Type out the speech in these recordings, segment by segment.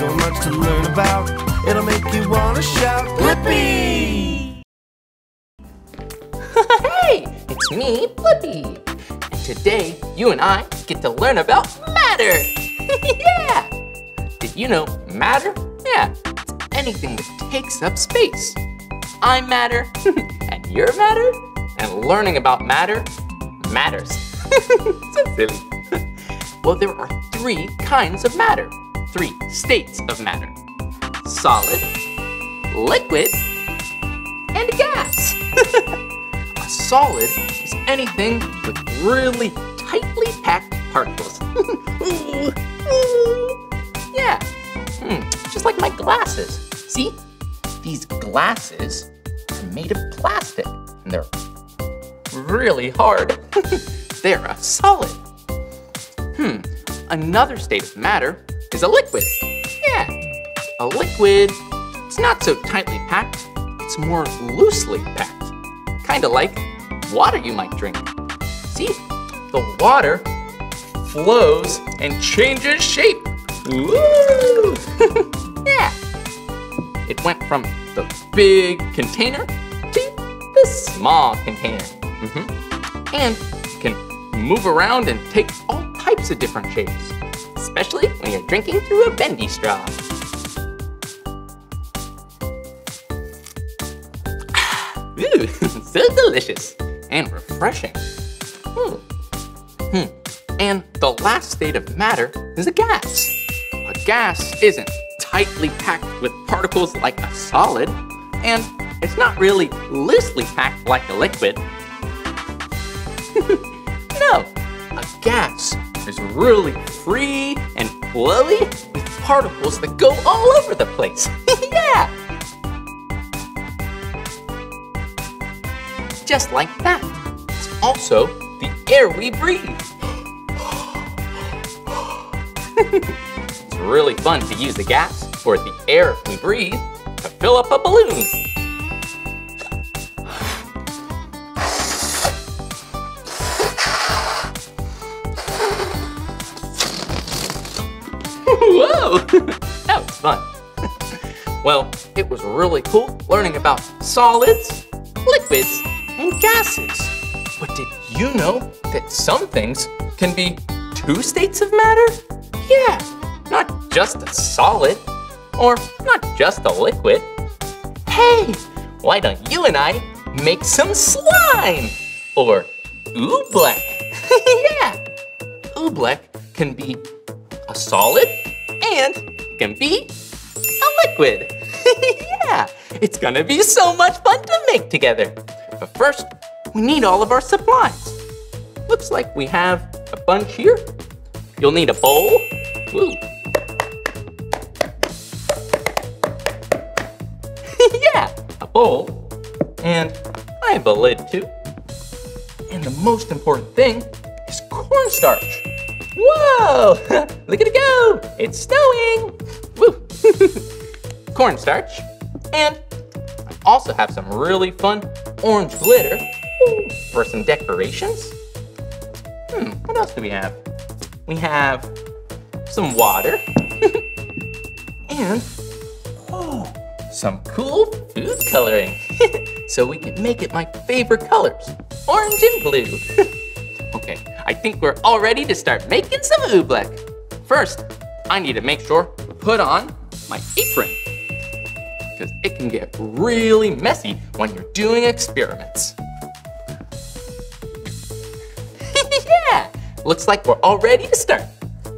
so much to learn about. It'll make you want to shout, Blippi! Hey! It's me, Blippi. And today, you and I get to learn about matter. Yeah! Did you know matter? Yeah, it's anything that takes up space. I'm matter, and you're matter, and learning about matter matters. So silly. Well, there are three kinds of matter, three states of matter. Solid, liquid, and gas. A solid is anything with really tightly packed particles. Yeah, just like my glasses. See, these glasses are made of plastic, and they're really hard. They're a solid. Another state of matter is a liquid. Yeah, a liquid, it's not so tightly packed, it's more loosely packed. Kind of like water you might drink. See, the water flows and changes shape. Woo! Yeah, it went from the big container to the small container. And you can move around and take all types of different shapes, especially when you're drinking through a bendy straw. Ooh, so delicious and refreshing. And the last state of matter is a gas. A gas isn't tightly packed with particles like a solid, and it's not really loosely packed like a liquid. No, a gas is really free and flowy with particles that go all over the place. Yeah! Just like that. It's also the air we breathe. It's really fun to use the gas or the air we breathe to fill up a balloon. Whoa, that was fun. Well, it was really cool learning about solids, liquids, and gases. But did you know that some things can be two states of matter? Yeah, not just a solid, or not just a liquid. Hey, why don't you and I make some slime? Or oobleck. Yeah, oobleck can be a solid, and it can be a liquid. Yeah, it's gonna be so much fun to make together. But first, we need all of our supplies. Looks like we have a bunch here. You'll need a bowl. Ooh. Yeah, a bowl. And I have a lid too. And the most important thing is cornstarch. Whoa! Look at it go! It's snowing! Woo! Cornstarch. And I also have some really fun orange glitter for some decorations. What else do we have? We have some water and some cool food coloring so we can make it my favorite colors, orange and blue. Okay, I think we're all ready to start making some oobleck. First, I need to make sure to put on my apron because it can get really messy when you're doing experiments. Yeah, looks like we're all ready to start.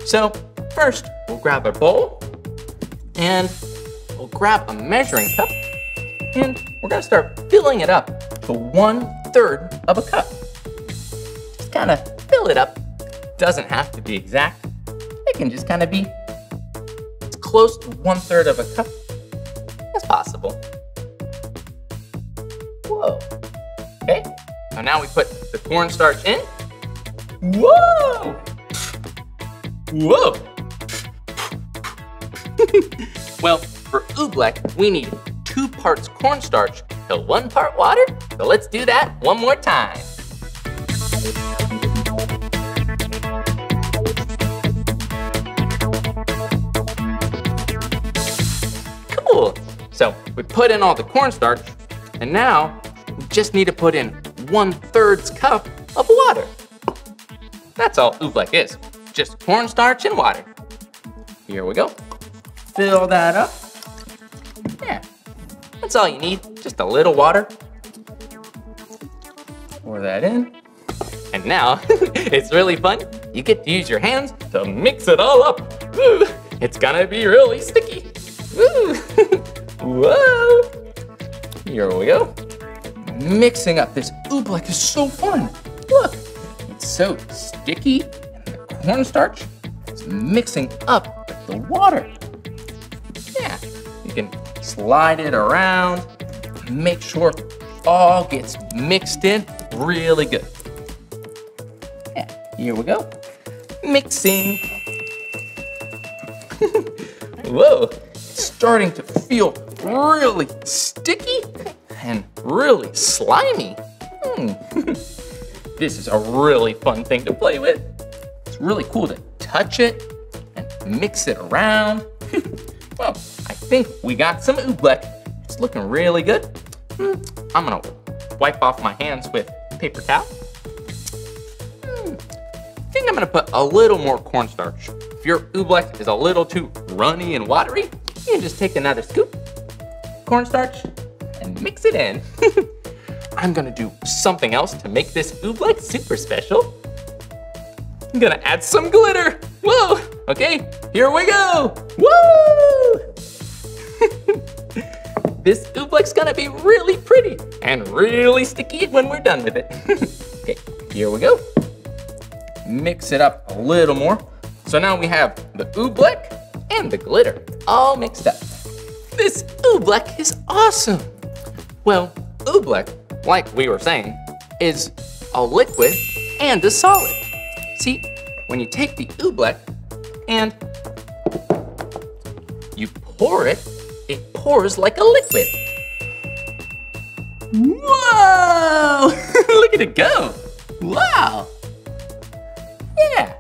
So first, we'll grab a bowl and we'll grab a measuring cup and we're gonna start filling it up to 1/3 of a cup. Kind of fill it up. Doesn't have to be exact. It can just kind of be as close to 1/3 of a cup as possible. Whoa. Okay, so now we put the cornstarch in. Whoa! Whoa! Well, for oobleck, we need 2 parts cornstarch to 1 part water. So let's do that one more time. cool. So we put in all the cornstarch, and now we just need to put in 1/3 cup of water. That's all oobleck is, just cornstarch and water. Here we go. Fill that up. Yeah, that's all you need, just a little water. Pour that in. And now, it's really fun. You get to use your hands to mix it all up. Ooh, it's gonna be really sticky. Ooh. Whoa. Here we go. Mixing up this oobleck is so fun. Look, it's so sticky and the cornstarch is mixing up with the water. Yeah, you can slide it around, make sure it all gets mixed in really good. Here we go, mixing. Whoa, starting to feel really sticky and really slimy. This is a really fun thing to play with. It's really cool to touch it and mix it around. Well, I think we got some oobleck. It's looking really good. I'm gonna wipe off my hands with a paper towel. I think I'm gonna put a little more cornstarch. If your oobleck is a little too runny and watery, you can just take another scoop cornstarch and mix it in. I'm gonna do something else to make this oobleck super special. I'm gonna add some glitter. Whoa, okay, here we go. Woo! This oobleck's gonna be really pretty and really sticky when we're done with it. Okay, here we go. Mix it up a little more. So now we have the oobleck and the glitter all mixed up. This oobleck is awesome. Well, oobleck, like we were saying, is a liquid and a solid. See, when you take the oobleck and you pour it, it pours like a liquid. Whoa! Look at it go. Wow. Yeah,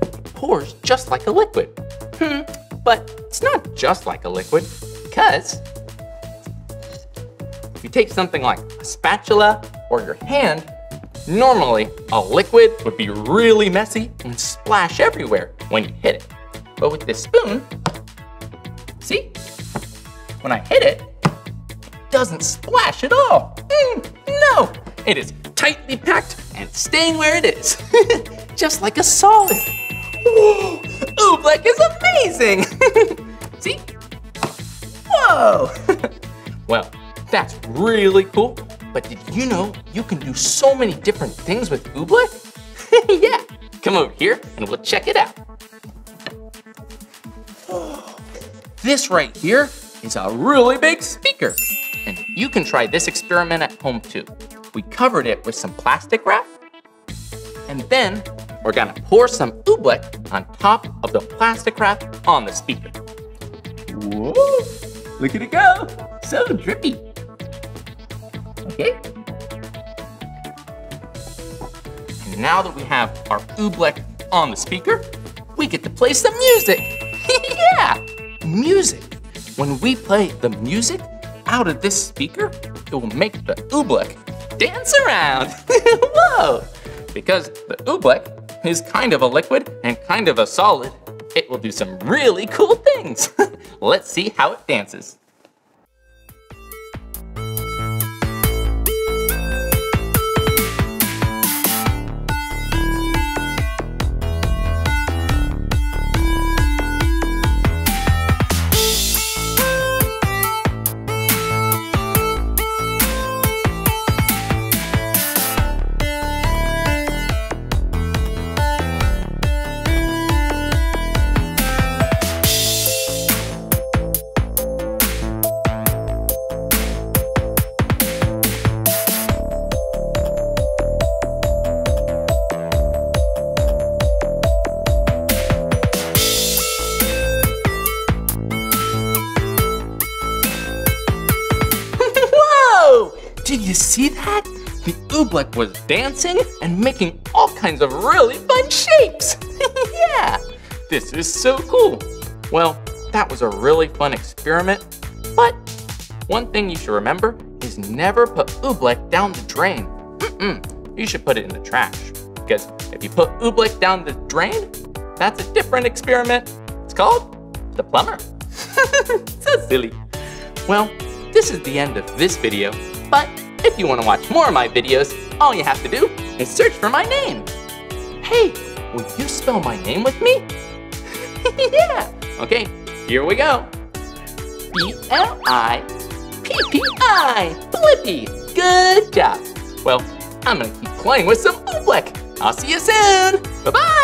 it pours just like a liquid. But it's not just like a liquid, because if you take something like a spatula or your hand, normally a liquid would be really messy and splash everywhere when you hit it. But with this spoon, see, when I hit it, it doesn't splash at all. No, it is tightly packed and staying where it is. Just like a solid. Whoa, oobleck is amazing. See? Whoa. Well, that's really cool. But did you know you can do so many different things with oobleck? Yeah, come over here and we'll check it out. This right here is a really big speaker. And you can try this experiment at home too. We covered it with some plastic wrap, and then we're gonna pour some oobleck on top of the plastic wrap on the speaker. Whoa, look at it go, so drippy. Okay. And now that we have our oobleck on the speaker, we get to play some music. Yeah, music. When we play the music out of this speaker, it will make the oobleck dance around. Whoa. Because the oobleck is kind of a liquid and kind of a solid, it will do some really cool things. Let's see how it dances. See that? The oobleck was dancing and making all kinds of really fun shapes. Yeah, this is so cool. Well, that was a really fun experiment. But one thing you should remember is never put oobleck down the drain. You should put it in the trash. Because if you put oobleck down the drain, that's a different experiment. It's called the plumber. So silly. Well, this is the end of this video, but if you want to watch more of my videos, all you have to do is search for my name. Hey, will you spell my name with me? Yeah. Okay, here we go. B-L-I-P-P-I, Blippi. Good job. Well, I'm gonna keep playing with some oobleck. I'll see you soon. Bye-bye.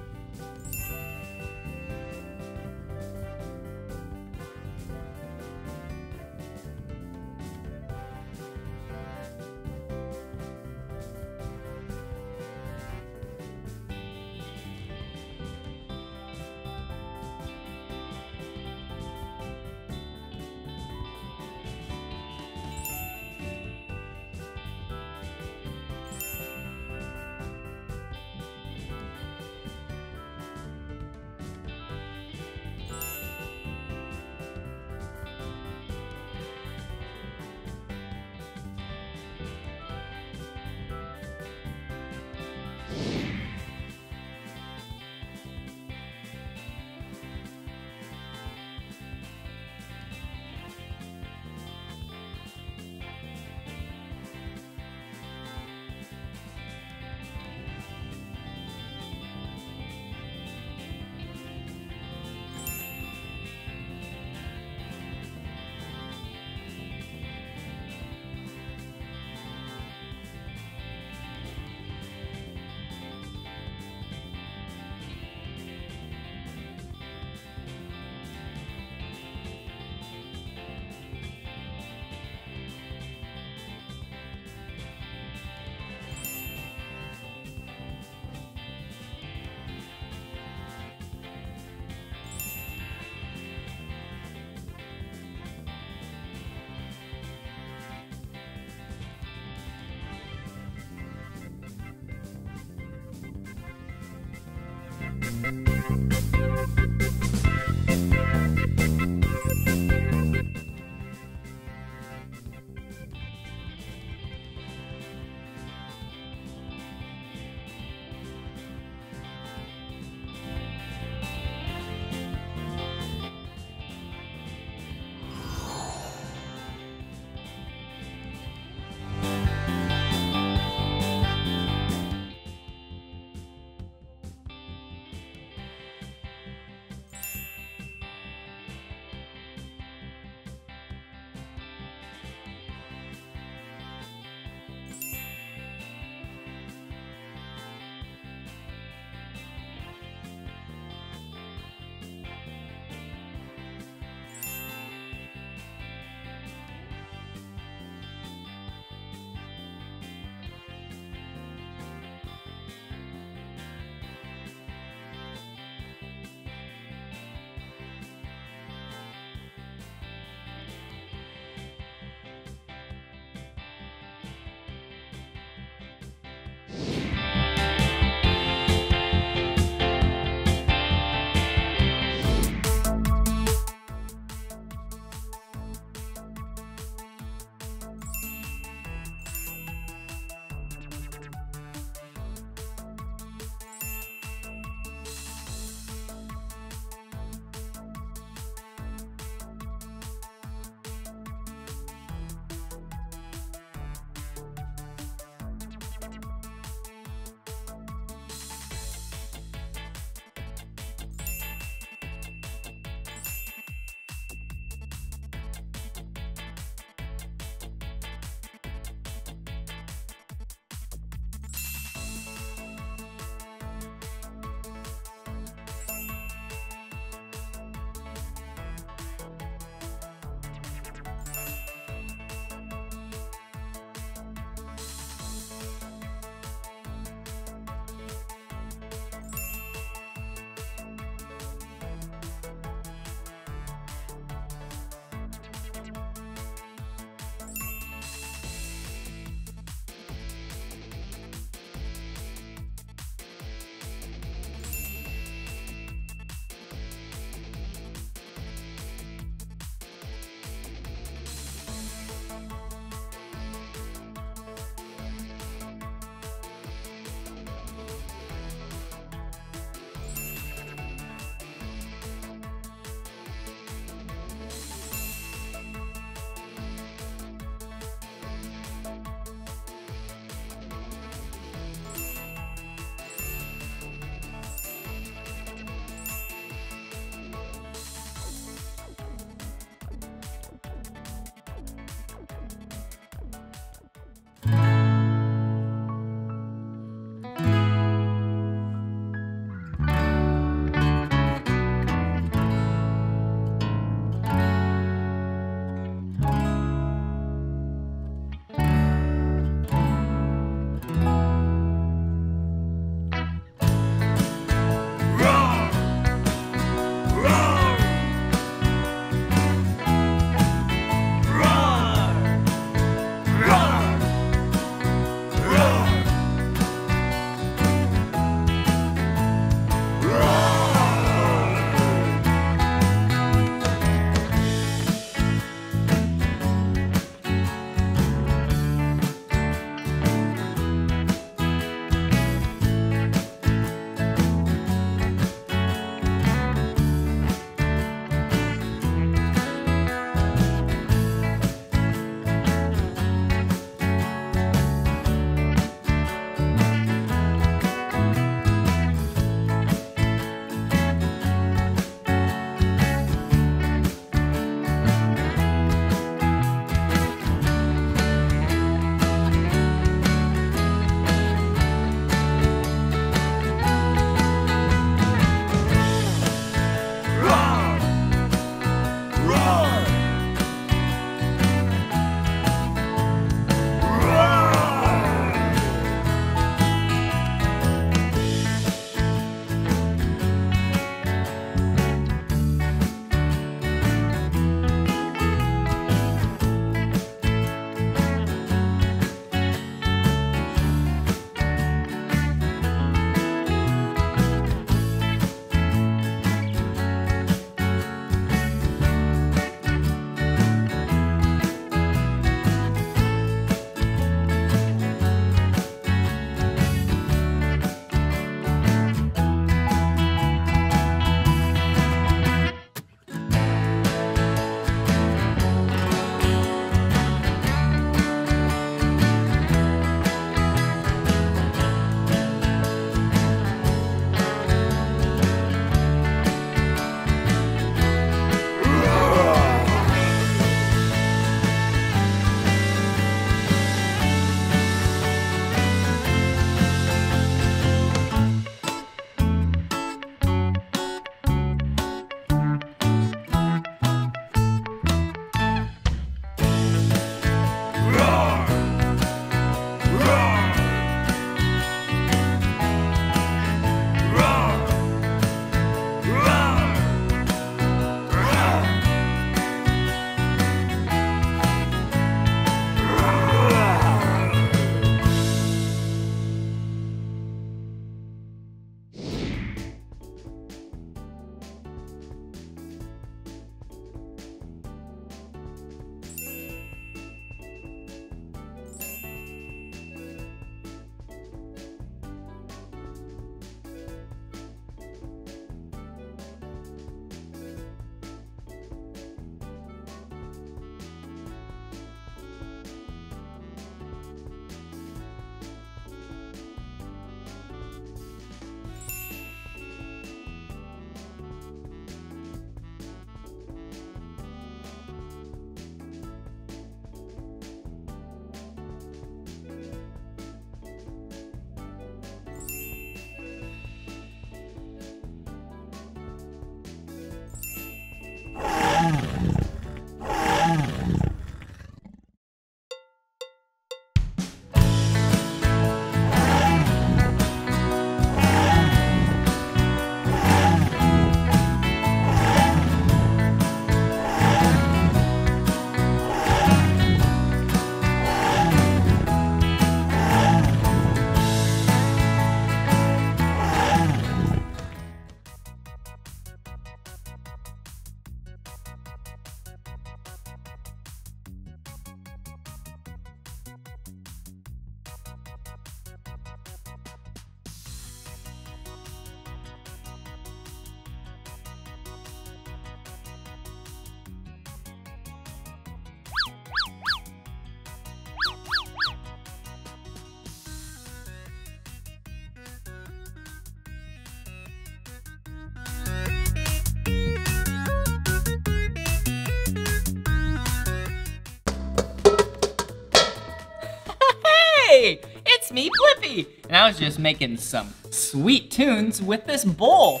me, Blippi. And I was just making some sweet tunes with this bowl.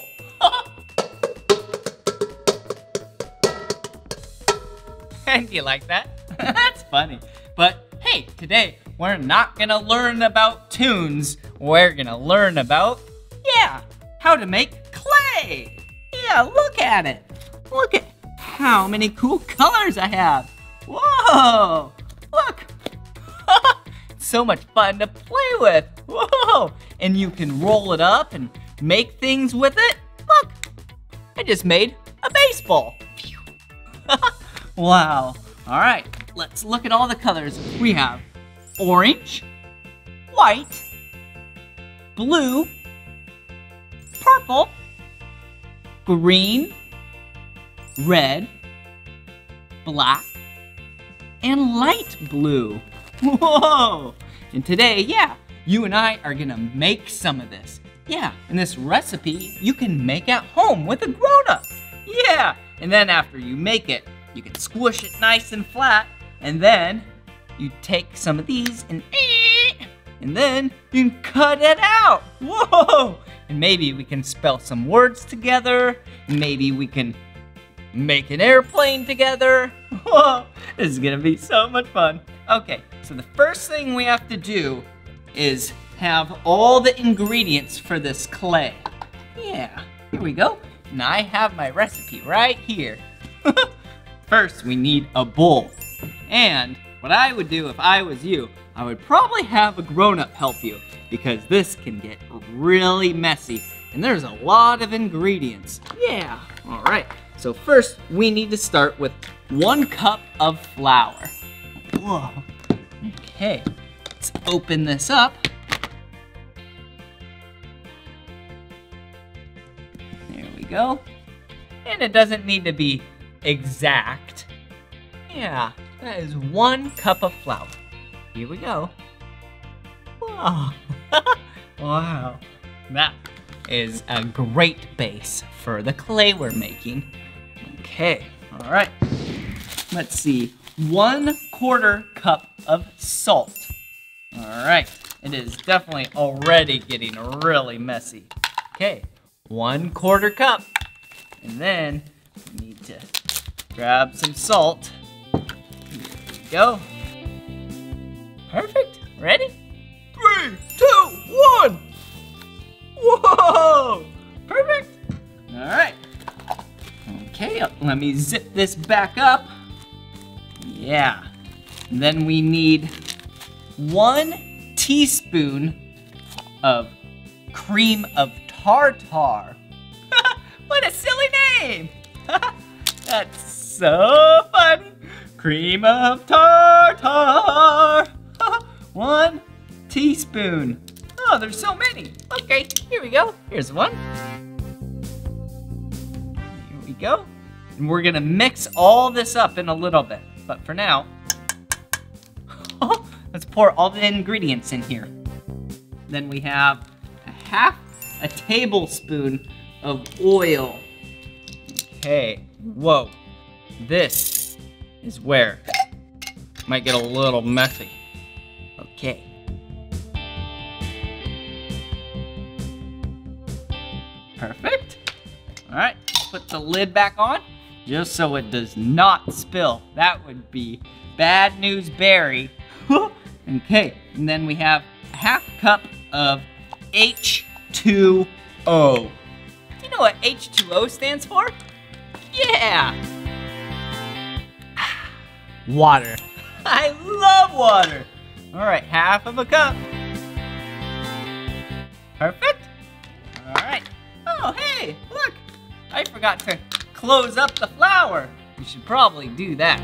Do you like that? That's funny. But hey, today we're not gonna learn about tunes. We're gonna learn about, yeah, how to make clay. Yeah, look at it. Look at how many cool colors I have. Whoa, look. So much fun to play with. Whoa, and you can roll it up and make things with it. Look, I just made a baseball. Wow, all right, let's look at all the colors. We have orange, white, blue, purple, green, red, black, and light blue. Whoa! And today, yeah, you and I are gonna make some of this. Yeah, and this recipe you can make at home with a grown-up. Yeah, and then after you make it, you can squish it nice and flat, and then you take some of these and then you can cut it out. Whoa! And maybe we can spell some words together. Maybe we can make an airplane together. Whoa! This is gonna be so much fun. Okay, so the first thing we have to do is have all the ingredients for this clay. Yeah, here we go. And I have my recipe right here. First, we need a bowl. And what I would do if I was you, I would probably have a grown-up help you because this can get really messy and there's a lot of ingredients. Yeah, all right. So first, we need to start with 1 cup of flour. Whoa, okay, let's open this up. There we go. And it doesn't need to be exact. Yeah, that is 1 cup of flour. Here we go. Wow. Wow. That is a great base for the clay we're making. Okay, all right. Let's see. 1/4 cup of salt. All right. It is definitely already getting really messy. Okay, 1/4 cup. And then we need to grab some salt. Here we go. Perfect. Ready? 3, 2, 1. Whoa! Perfect. All right. Okay, let me zip this back up. Yeah. And then we need 1 teaspoon of cream of tartar. What a silly name! That's so funny. Cream of tartar. 1 teaspoon. Oh, there's so many. Okay, here we go. Here's one. Here we go. And we're gonna mix all this up in a little bit. But for now, let's pour all the ingredients in here. Then we have half a tablespoon of oil. Okay, whoa. This is where it might get a little messy. Okay. Perfect. All right, put the lid back on just so it does not spill. That would be bad news, Barry. Okay, and then we have 1/2 cup of H2O. Do you know what H2O stands for? Yeah! Water. I love water. All right, 1/2 cup. Perfect. All right. Oh, hey, look. I forgot to close up the flour. We should probably do that.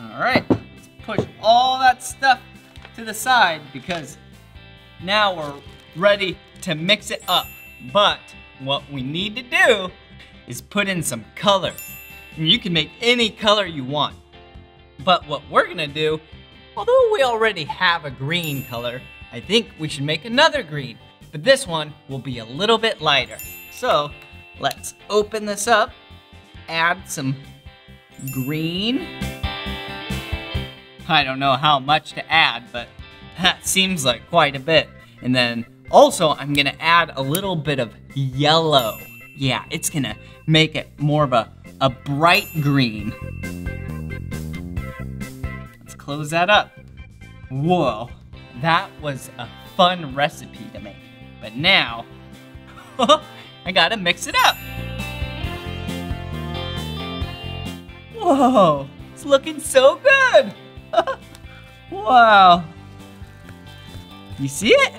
All right, let's push all that stuff to the side because now we're ready to mix it up. But what we need to do is put in some color. And you can make any color you want. But what we're gonna do, although we already have a green color, I think we should make another green. But this one will be a little bit lighter. So let's open this up, add some green. I don't know how much to add, but That seems like quite a bit. And then also I'm gonna add a little bit of yellow. Yeah, it's gonna make it more of a bright green. Let's close that up. Whoa, that was a fun recipe to make. But now, I gotta mix it up. Whoa, it's looking so good. Wow. You see it?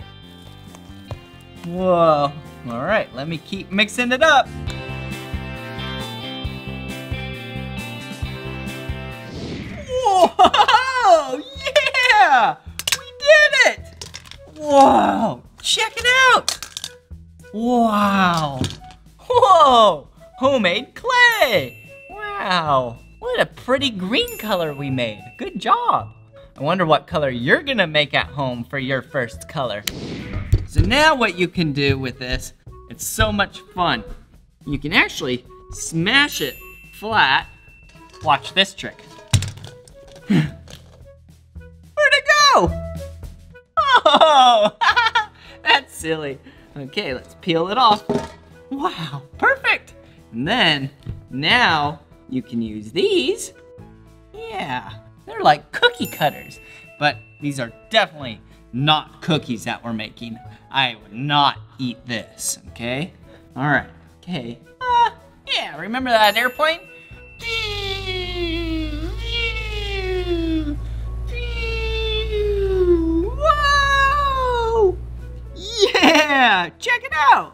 Whoa. All right, let me keep mixing it up. Whoa, yeah, we did it. Whoa, check it out. Wow. Whoa, homemade clay. Wow, what a pretty green color we made. Good job. I wonder what color you're gonna make at home for your first color. So now what you can do with this, it's so much fun. You can actually smash it flat. Watch this trick. Where'd it go? Oh, that's silly. Okay, let's peel it off. Wow, perfect. And then now you can use these. Yeah, they're like cookie cutters, but these are definitely not cookies that we're making. I would not eat this, okay? All right, okay. Yeah, remember that airplane? Whoa! Yeah, check it out.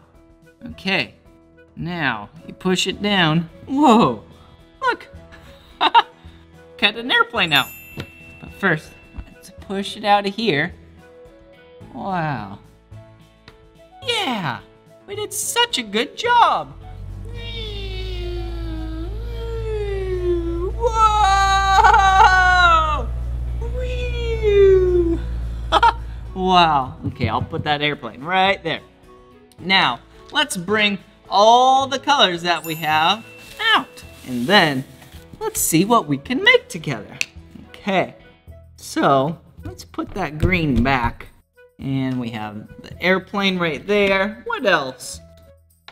Okay, now you push it down. Whoa, look. Cut an airplane out. But first, let's push it out of here. Wow. Yeah, we did such a good job. Whoa! Wow, okay, I'll put that airplane right there. Now, let's bring all the colors that we have out. And then, let's see what we can make together. Okay, so let's put that green back. And we have the airplane right there. What else?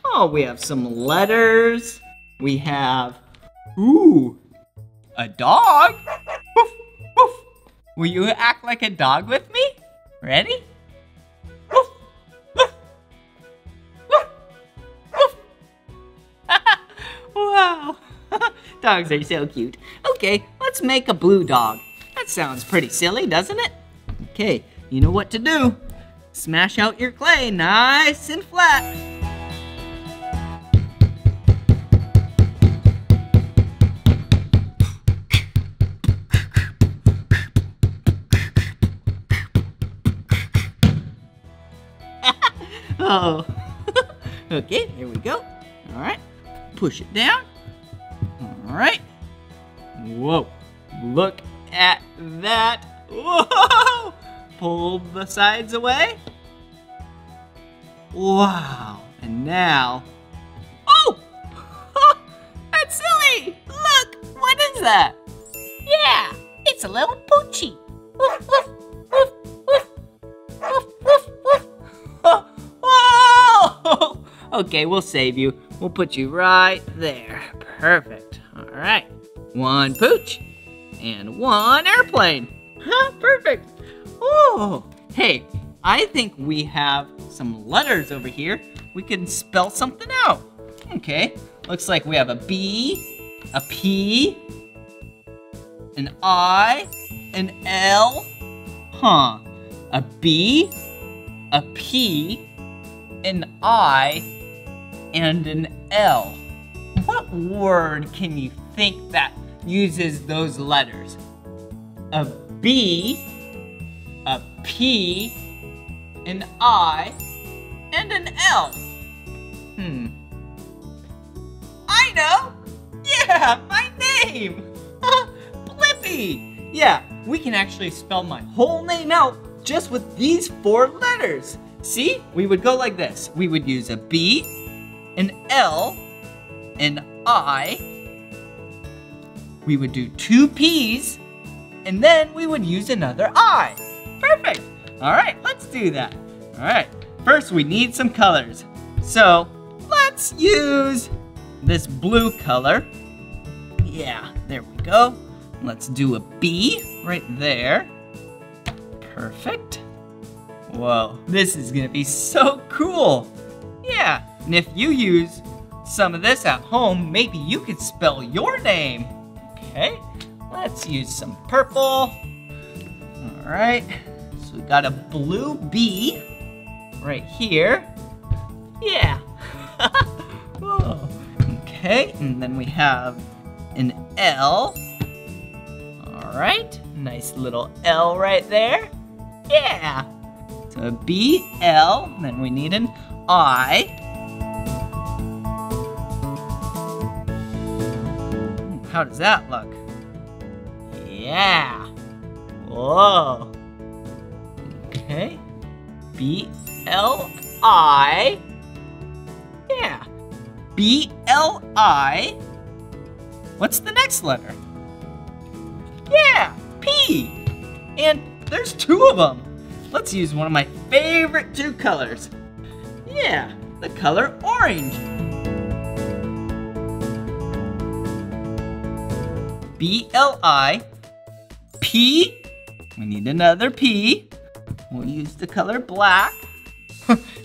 Oh, we have some letters. We have, ooh, a dog. Woof, woof. Will you act like a dog with me? Ready? Woof, woof, woof, woof. Wow, dogs are so cute. Okay, let's make a blue dog. That sounds pretty silly, doesn't it? Okay. You know what to do. Smash out your clay nice and flat. Oh. Okay, there we go. All right, push it down. All right. Whoa, look at that. Whoa! Pull the sides away. Wow, and now, oh, that's silly. Look, what is that? Yeah, it's a little poochie. Woof, woof, woof, woof, woof, woof, woof. Whoa! Okay, we'll save you. We'll put you right there. Perfect, all right. One pooch and one airplane. Huh, perfect. Oh, hey, I think we have some letters over here. We can spell something out. Okay, looks like we have a B, a P, an I, an L, huh? A B, a P, an I, and an L. What word can you think that uses those letters? A B, a P, an I, and an L. Hmm. I know! Yeah, my name! Blippi! Yeah, we can actually spell my whole name out just with these four letters. See? We would go like this. We would use a B, an L, an I. We would do two P's, and then we would use another I. Perfect. All right, let's do that. All right, first we need some colors. So let's use this blue color. Yeah, there we go. Let's do a bee right there. Perfect. Whoa, this is gonna be so cool. Yeah, and if you use some of this at home, maybe you could spell your name. Okay, let's use some purple. All right, so we got a blue bee right here. Yeah. Whoa. Okay, and then we have an L. All right, nice little L right there. Yeah. So a B, L, and then we need an I. How does that look? Yeah. Whoa. Okay. B, L, I. Yeah. B, L, I. What's the next letter? Yeah, P. And there's two of them. Let's use one of my favorite two colors. Yeah, the color orange. B-L-I-P. We need another P. We'll use the color black.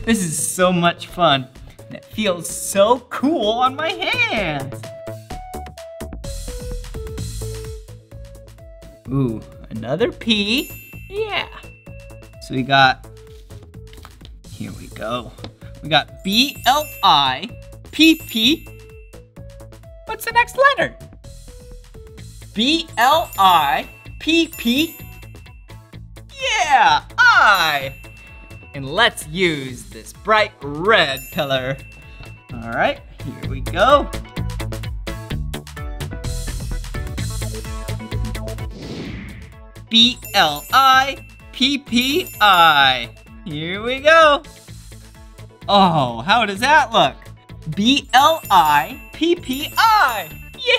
This is so much fun. It feels so cool on my hands. Ooh, another P. Yeah. So we got, here we go. We got B-L-I-P-P. What's the next letter? B-L-I-P-P. Yeah, I. And let's use this bright red color. All right, here we go. B-L-I. P-P-I. Here we go. Oh, how does that look? B-L-I-P-P-I.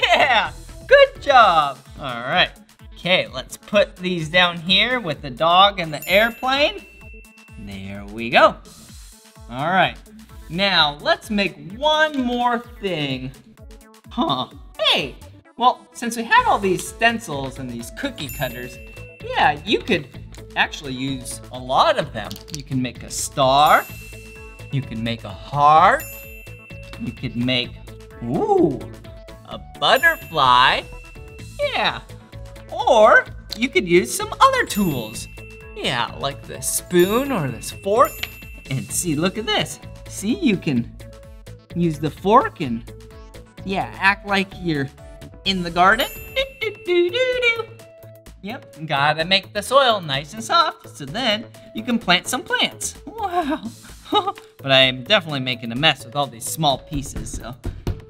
Yeah, good job. All right, okay, let's put these down here with the dog and the airplane. There we go. All right, now let's make one more thing. Huh, hey, well, since we have all these stencils and these cookie cutters, yeah, you could actually use a lot of them. You can make a star, you can make a heart, you could make, ooh, a butterfly, yeah. Or you could use some other tools, yeah, like this spoon or this fork. And see, look at this. See, you can use the fork and, yeah, act like you're in the garden. Do-do-do-do-do. Yep, gotta make the soil nice and soft so then you can plant some plants. Wow. But I am definitely making a mess with all these small pieces, so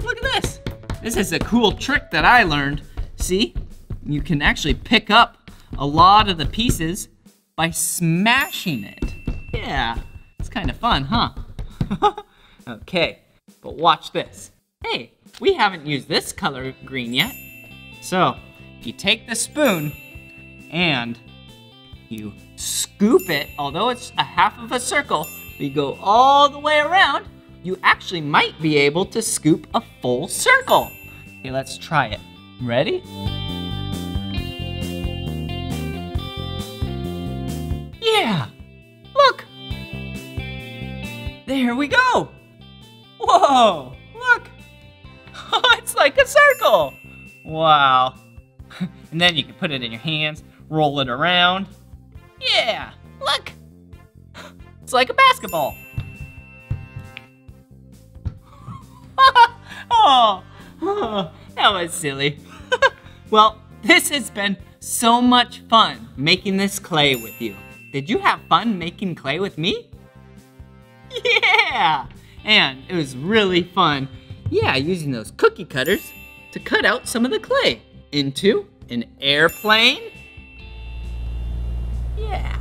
look at this. This is a cool trick that I learned. See, you can actually pick up a lot of the pieces by smashing it. Yeah, it's kind of fun, huh? Okay, but watch this. Hey, we haven't used this color green yet. So, if you take the spoon, and you scoop it, although it's a half of a circle, you go all the way around, you actually might be able to scoop a full circle. Okay, let's try it. Ready? Yeah, look. There we go. Whoa, look. It's like a circle. Wow. And then you can put it in your hands, roll it around. Yeah, look. It's like a basketball. Oh, that was silly. Well, this has been so much fun making this clay with you. Did you have fun making clay with me? Yeah, and it was really fun. Yeah, using those cookie cutters to cut out some of the clay into an airplane. Yeah.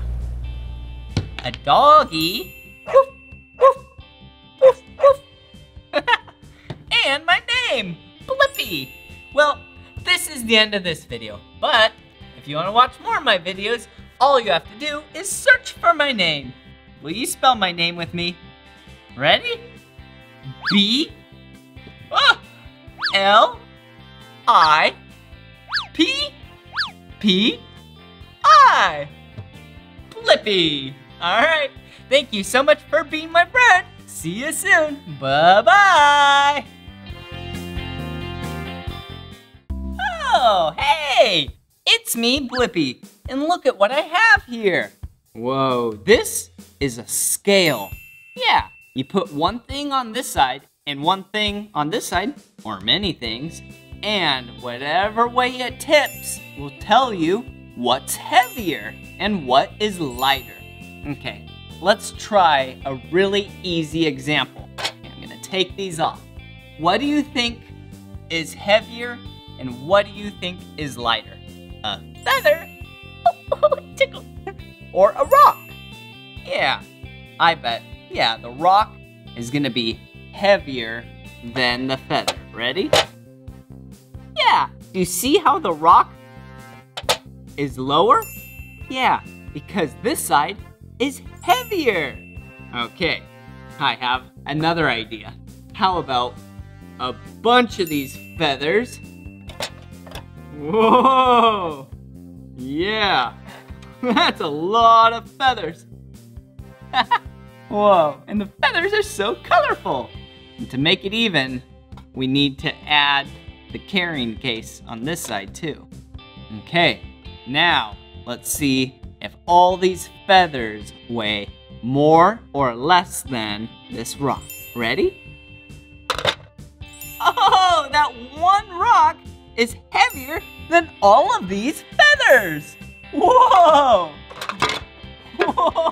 A doggy. Woof, woof, woof, woof. And my name, Blippi. Well, this is the end of this video, but if you want to watch more of my videos, All you have to do is search for my name. Will you spell my name with me? Ready? B-L-I-P-P-I. Blippi. All right. Thank you so much for being my friend. See you soon. Bye-bye. Oh, hey. It's me, Blippi. And look at what I have here. Whoa, this is a scale. Yeah, you put one thing on this side and one thing on this side, or many things, and whatever way it tips will tell you what's heavier and what is lighter. Okay, let's try a really easy example. I'm gonna take these off. What do you think is heavier and what do you think is lighter? A feather. Tickle. Or a rock. Yeah, I bet. Yeah, the rock is gonna be heavier than the feather. Ready? Yeah. Do you see how the rock is lower? Yeah, because this side is heavier. Okay, I have another idea. How about a bunch of these feathers? Whoa! Yeah, that's a lot of feathers. Whoa, and the feathers are so colorful. And to make it even, we need to add the carrying case on this side too. Okay, now let's see if all these feathers weigh more or less than this rock. Ready? Oh, that one rock is heavier than all of these feathers. Whoa! Whoa!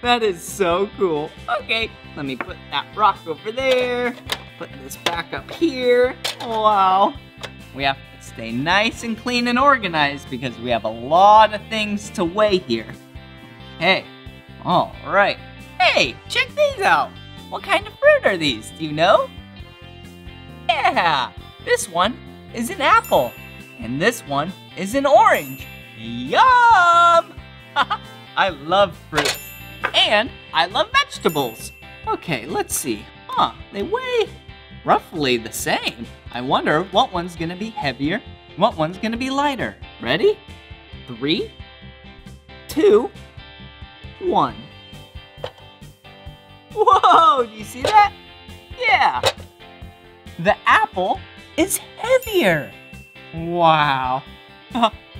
That is so cool. Okay, let me put that rock over there. Put this back up here. Wow. We have to stay nice and clean and organized because we have a lot of things to weigh here. Okay, all right. Hey, check these out. What kind of fruit are these? Do you know? Yeah, this one is an apple, and this one is an orange. Yum! I love fruit, and I love vegetables. Okay, let's see. Huh, they weigh roughly the same. I wonder what one's gonna be heavier, what one's gonna be lighter. Ready? 3, 2, 1. Whoa, do you see that? Yeah. The apple is heavier. Wow.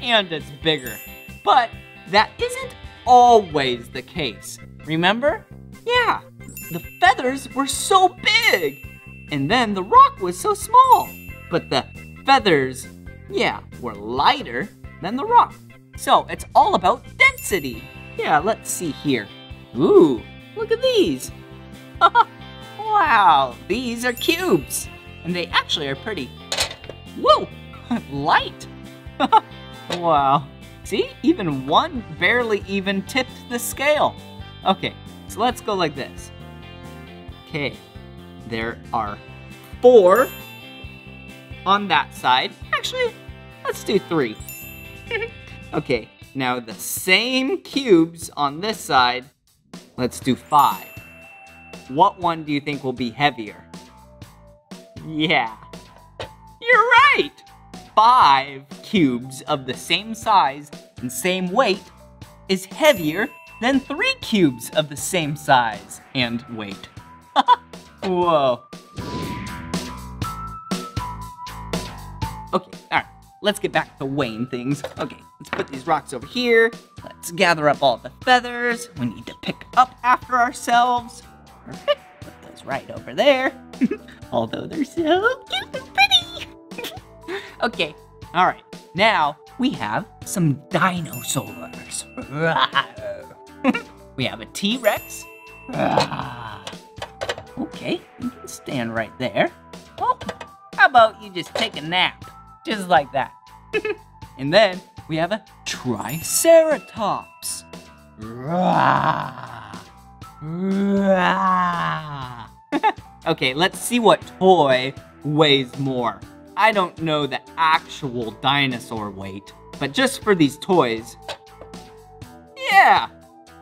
And it's bigger. But that isn't always the case. Remember? Yeah, the feathers were so big. And then the rock was so small. But the feathers, yeah, were lighter than the rock. So it's all about density. Yeah, let's see here. Ooh, look at these. Wow, these are cubes. And they actually are pretty, whoa, light. Wow. See, even one barely even tipped the scale. Okay, so let's go like this. Okay, there are 4 on that side. Actually, let's do 3. Okay, now the same cubes on this side. Let's do 5. What one do you think will be heavier? Yeah, you're right. 5 cubes of the same size and same weight is heavier than 3 cubes of the same size and weight. Whoa. Okay, all right, let's get back to weighing things. Okay, let's put these rocks over here. Let's gather up all the feathers we need to pick up after ourselves. Perfect. Put those right over there. Although they're so cute and pretty. Okay, all right. Now we have some dinosaurs. We have a T-Rex. Okay, you can stand right there. Well, how about you just take a nap? Just like that. And then we have a Triceratops. Okay, let's see what toy weighs more. I don't know the actual dinosaur weight, but just for these toys, Yeah!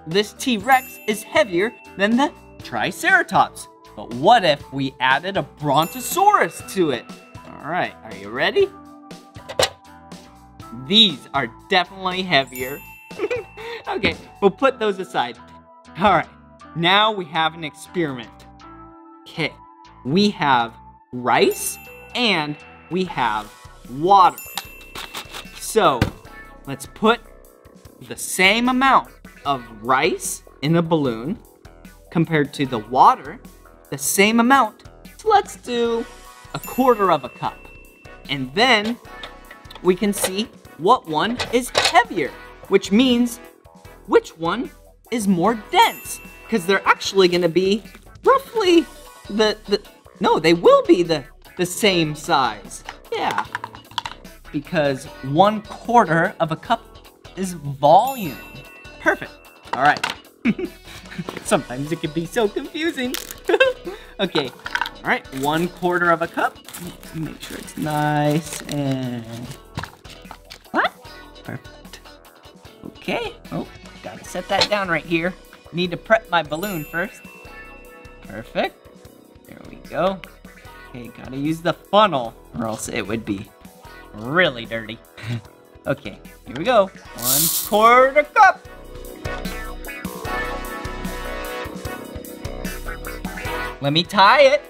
This T-Rex is heavier than the Triceratops. But what if we added a Brontosaurus to it? All right, are you ready? These are definitely heavier. Okay, we'll put those aside. All right, now we have an experiment. Okay, we have rice and we have water. So let's put the same amount of rice in the balloon compared to the water, the same amount. So let's do 1/4 cup. And then we can see what one is heavier, which means which one is more dense, because they're actually gonna be roughly the same size. Yeah, because 1/4 cup is volume. Perfect, all right. Sometimes it can be so confusing. Okay, all right, 1/4 cup. Make sure it's nice and... What? Perfect. Okay, oh, gotta set that down right here. Need to prep my balloon first. Perfect, there we go. Okay, gotta use the funnel or else it would be really dirty. Okay, here we go, 1/4 cup. Let me tie it.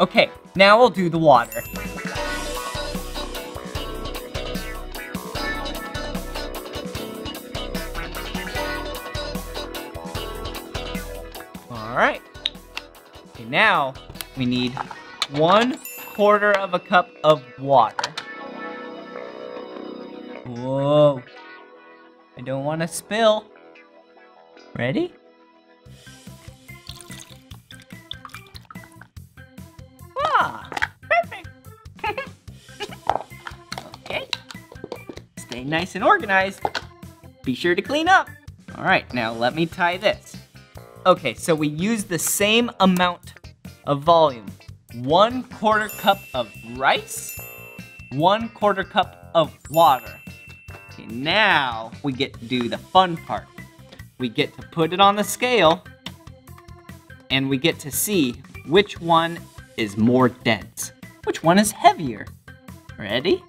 Okay, now we'll do the water. All right, okay, now we need 1/4 cup of water. Whoa, I don't want to spill. Ready? Nice and organized. Be sure to clean up. All right, now let me tie this. Okay, so we use the same amount of volume. 1/4 cup of rice, 1/4 cup of water. Okay, now we get to do the fun part. We get to put it on the scale and we get to see which one is more dense, which one is heavier. Ready?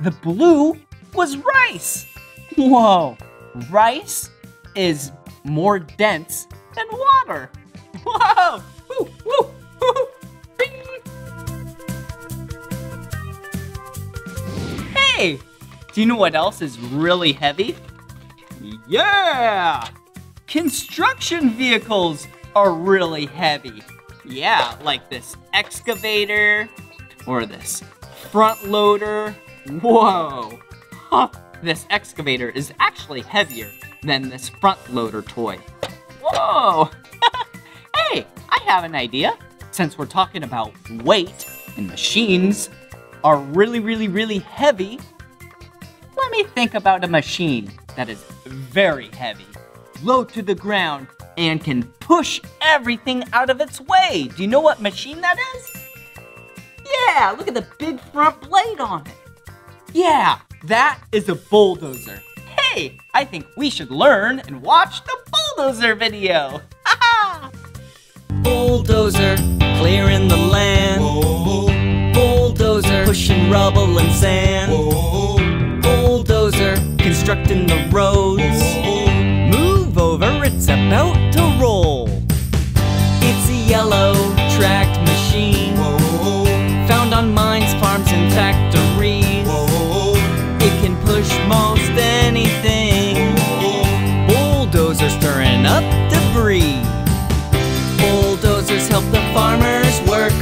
The blue was rice. Whoa, rice is more dense than water. Whoa, woo, woo, woo. Hey, do you know what else is really heavy? Yeah, construction vehicles are really heavy. Yeah, like this excavator or this front loader. Whoa, huh. This excavator is actually heavier than this front loader toy. Whoa, hey, I have an idea. Since we're talking about weight and machines are really, really, really heavy, let me think about a machine that is very heavy, low to the ground, and can push everything out of its way. Do you know what machine that is? Yeah, look at the big front blade on it. Yeah, that is a bulldozer. Hey, I think we should learn and watch the bulldozer video. Bulldozer, clearing the land. Whoa. Bulldozer, pushing rubble and sand. Whoa. Bulldozer, constructing the roads. Whoa. Move over, it's about to roll. It's a yellow tracked machine. Whoa. Found on mines, farms, and factories. Whoa. Push most anything. Bulldozer stirring up debris. Bulldozers help the farmers work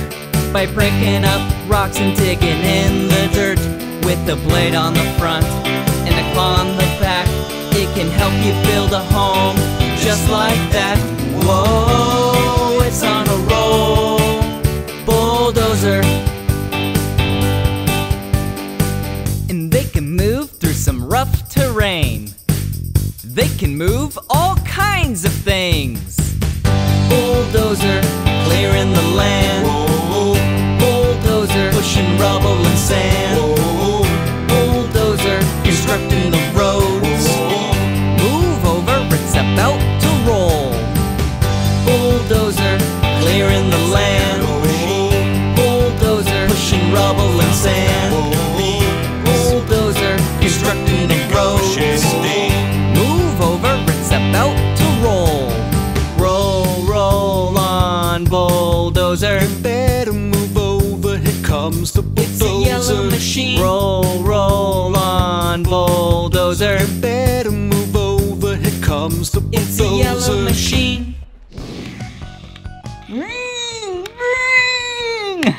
by breaking up rocks and digging in the dirt. With a blade on the front and a claw on the back, it can help you build a home just like that. Whoa, it's on a roll, bulldozer. Some rough terrain. They can move all kinds of things. Bulldozer, clearing the land. Whoa. sand. Bulldozer constructing the roads. Move over, it's about to roll. Bulldozer clearing the land. Bulldozer pushing rubble and sand. Bulldozer constructing the roads. Move over, it's about to roll. Roll, roll on, bulldozer. Comes the bulldozer. It's a yellow machine. Roll, roll on, bulldozer. You better move over. Here comes the bulldozer. It's a yellow machine. Ring, ring.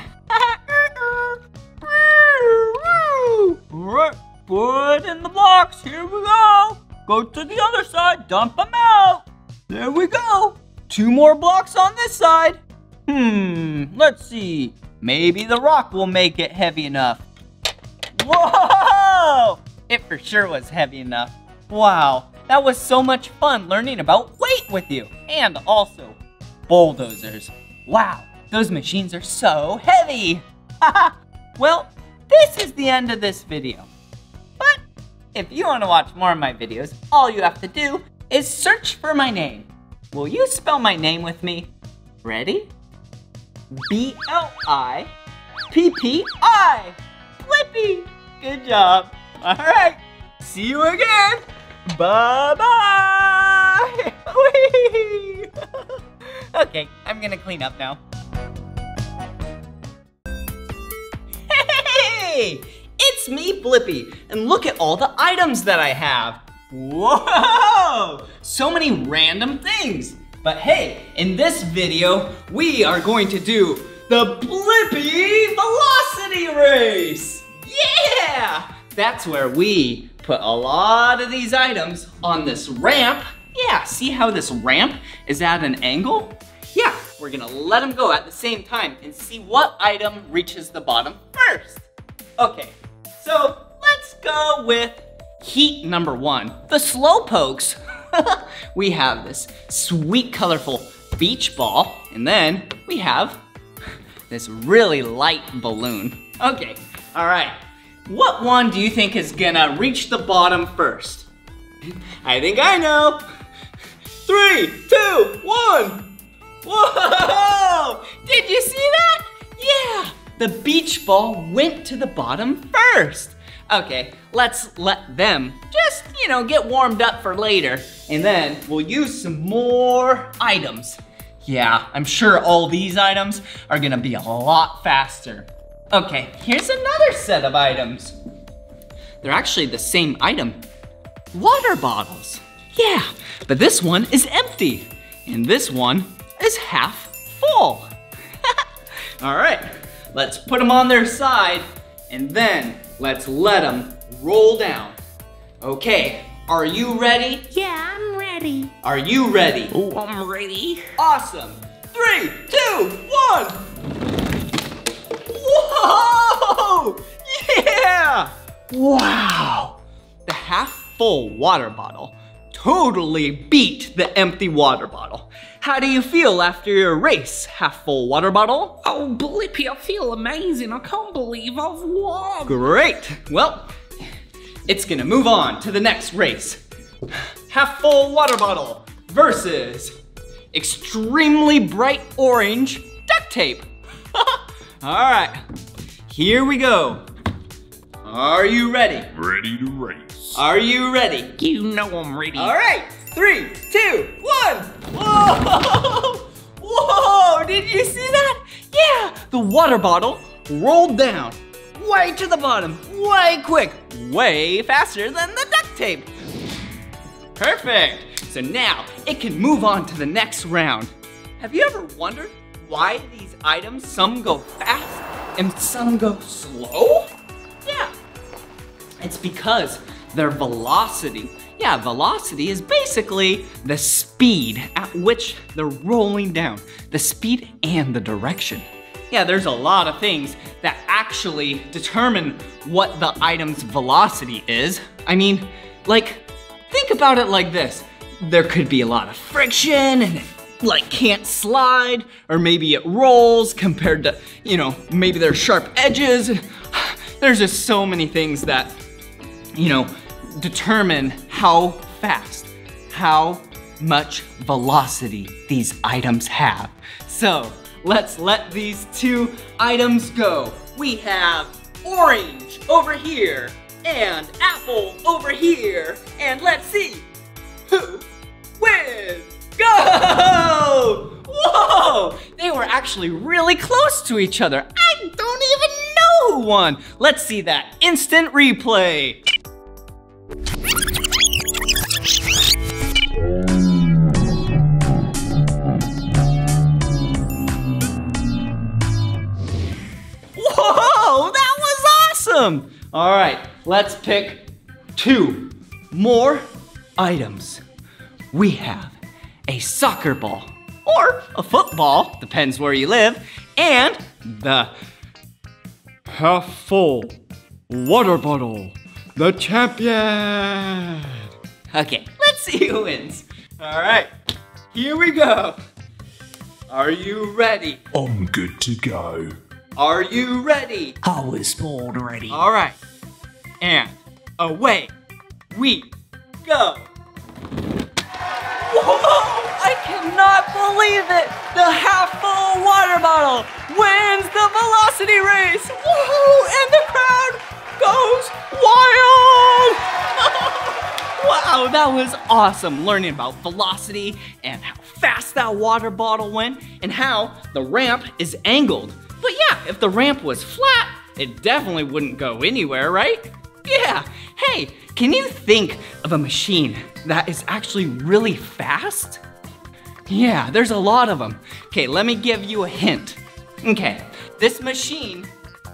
Put in the box. Here we go. Go to the other side. Dump them out. There we go. Two more blocks on this side. Let's see. Maybe the rock will make it heavy enough. Whoa! It for sure was heavy enough. Wow, that was so much fun learning about weight with you. And also, bulldozers. Wow, those machines are so heavy. Well, this is the end of this video. But if you want to watch more of my videos, all you have to do is search for my name. Will you spell my name with me? Ready? B-L-I-P-P-I. Blippi! Good job. All right. See you again. Bye-bye. Okay, I'm going to clean up now. Hey! It's me, Blippi. And look at all the items that I have. Whoa! So many random things. But hey, in this video, we are going to do the Blippi Velocity Race! Yeah! That's where we put a lot of these items on this ramp. Yeah, see how this ramp is at an angle? Yeah, we're gonna let them go at the same time and see what item reaches the bottom first. Okay, so let's go with heat number one, the slowpokes. We have this sweet, colorful beach ball, and then we have this really light balloon. Okay, all right. What one do you think is gonna reach the bottom first? I think I know. 3, 2, 1. Whoa! Did you see that? Yeah, the beach ball went to the bottom first. Okay, let's let them just, you know, get warmed up for later. And then we'll use some more items. Yeah, I'm sure all these items are gonna be a lot faster. Okay, here's another set of items. They're actually the same item. Water bottles. Yeah, but this one is empty. And this one is half full. All right, let's put them on their side and then let's let them roll down. Okay, are you ready? Yeah, I'm ready. Are you ready? Oh, I'm ready. Awesome. 3, 2, 1. Whoa! Yeah! Wow! The half-full water bottle totally beat the empty water bottle. How do you feel after your race, half-full water bottle? Oh, Blippi, I feel amazing. I can't believe I've won. Great. Well, it's gonna move on to the next race. Half-full water bottle versus extremely bright orange duct tape. All right, here we go. Are you ready? Ready to race. Are you ready? You know I'm ready. All right. 3, 2, 1. Whoa! Whoa, did you see that? Yeah, the water bottle rolled down, way to the bottom, way quick, way faster than the duct tape. Perfect, so now it can move on to the next round. Have you ever wondered why these items, some go fast and some go slow? Yeah, it's because their velocity. Yeah, velocity is basically the speed at which they're rolling down. The speed and the direction. Yeah, there's a lot of things that actually determine what the item's velocity is. I mean, like, think about it like this. There could be a lot of friction and it, like, can't slide, or maybe it rolls compared to, you know, maybe there's sharp edges. There's just so many things that, you know, determine how fast, how much velocity these items have. So let's let these two items go. We have orange over here and apple over here, and let's see who wins. Go! Whoa! They were actually really close to each other. I don't even know who won. Let's see that instant replay. Whoa! That was awesome! All right, let's pick two more items. We have a soccer ball, or a football, depends where you live, and the half full water bottle, the champion. Okay, let's see who wins. All right, here we go. Are you ready? I'm good to go. Are you ready? I was born ready. All right, and away we go. Whoa! I cannot believe it! The half-full water bottle wins the velocity race! Woohoo! And the crowd goes wild! Wow, that was awesome, learning about velocity and how fast that water bottle went and how the ramp is angled. But yeah, if the ramp was flat, it definitely wouldn't go anywhere, right? Yeah. Hey, can you think of a machine that is actually really fast? Yeah, there's a lot of them. Okay, let me give you a hint. Okay, this machine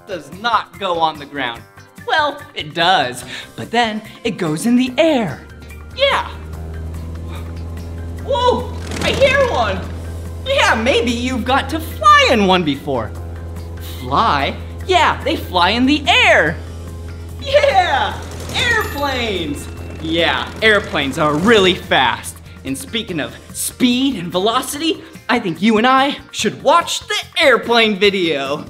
does not go on the ground. Well, it does, but then it goes in the air. Yeah. Whoa, I hear one. Yeah, maybe you've got to fly in one before. Fly? Yeah, they fly in the air. Yeah, airplanes! Yeah, airplanes are really fast. And speaking of speed and velocity, I think you and I should watch the airplane video.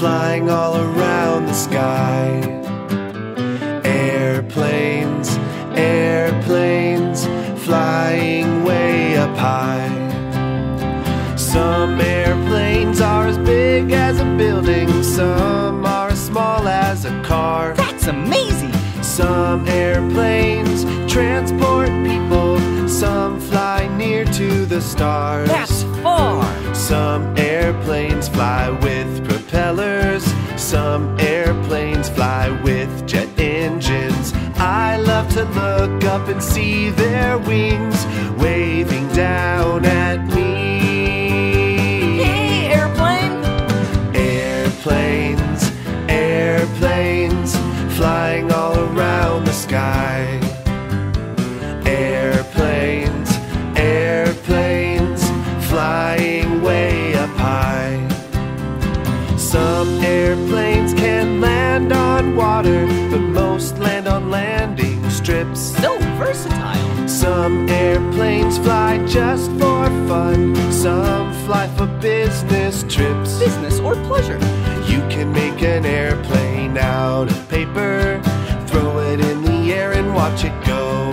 Flying all around the sky. Airplanes, airplanes, flying way up high. Some airplanes are as big as a building, some are as small as a car. That's amazing! Some airplanes transport people, some fly near to the stars. That's far! Some airplanes fly with propellers, some airplanes fly with jet engines. I love to look up and see their wings waving down at me. Hey, airplane! Airplanes, airplanes, flying all around the sky. Airplanes, airplanes, flying way up high. Some airplanes can land on water, but most land on landing strips. So versatile! Some airplanes fly just for fun, some fly for business trips. Business or pleasure. You can make an airplane out of paper, throw it in the air and watch it go.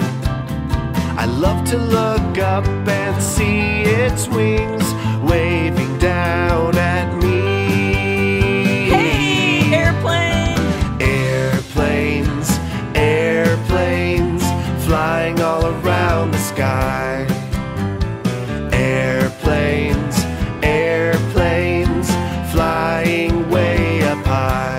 I love to look up and see its wings waving down at me. Hey, airplane! Airplanes, airplanes, flying all around the sky. Airplanes, airplanes, flying way up high.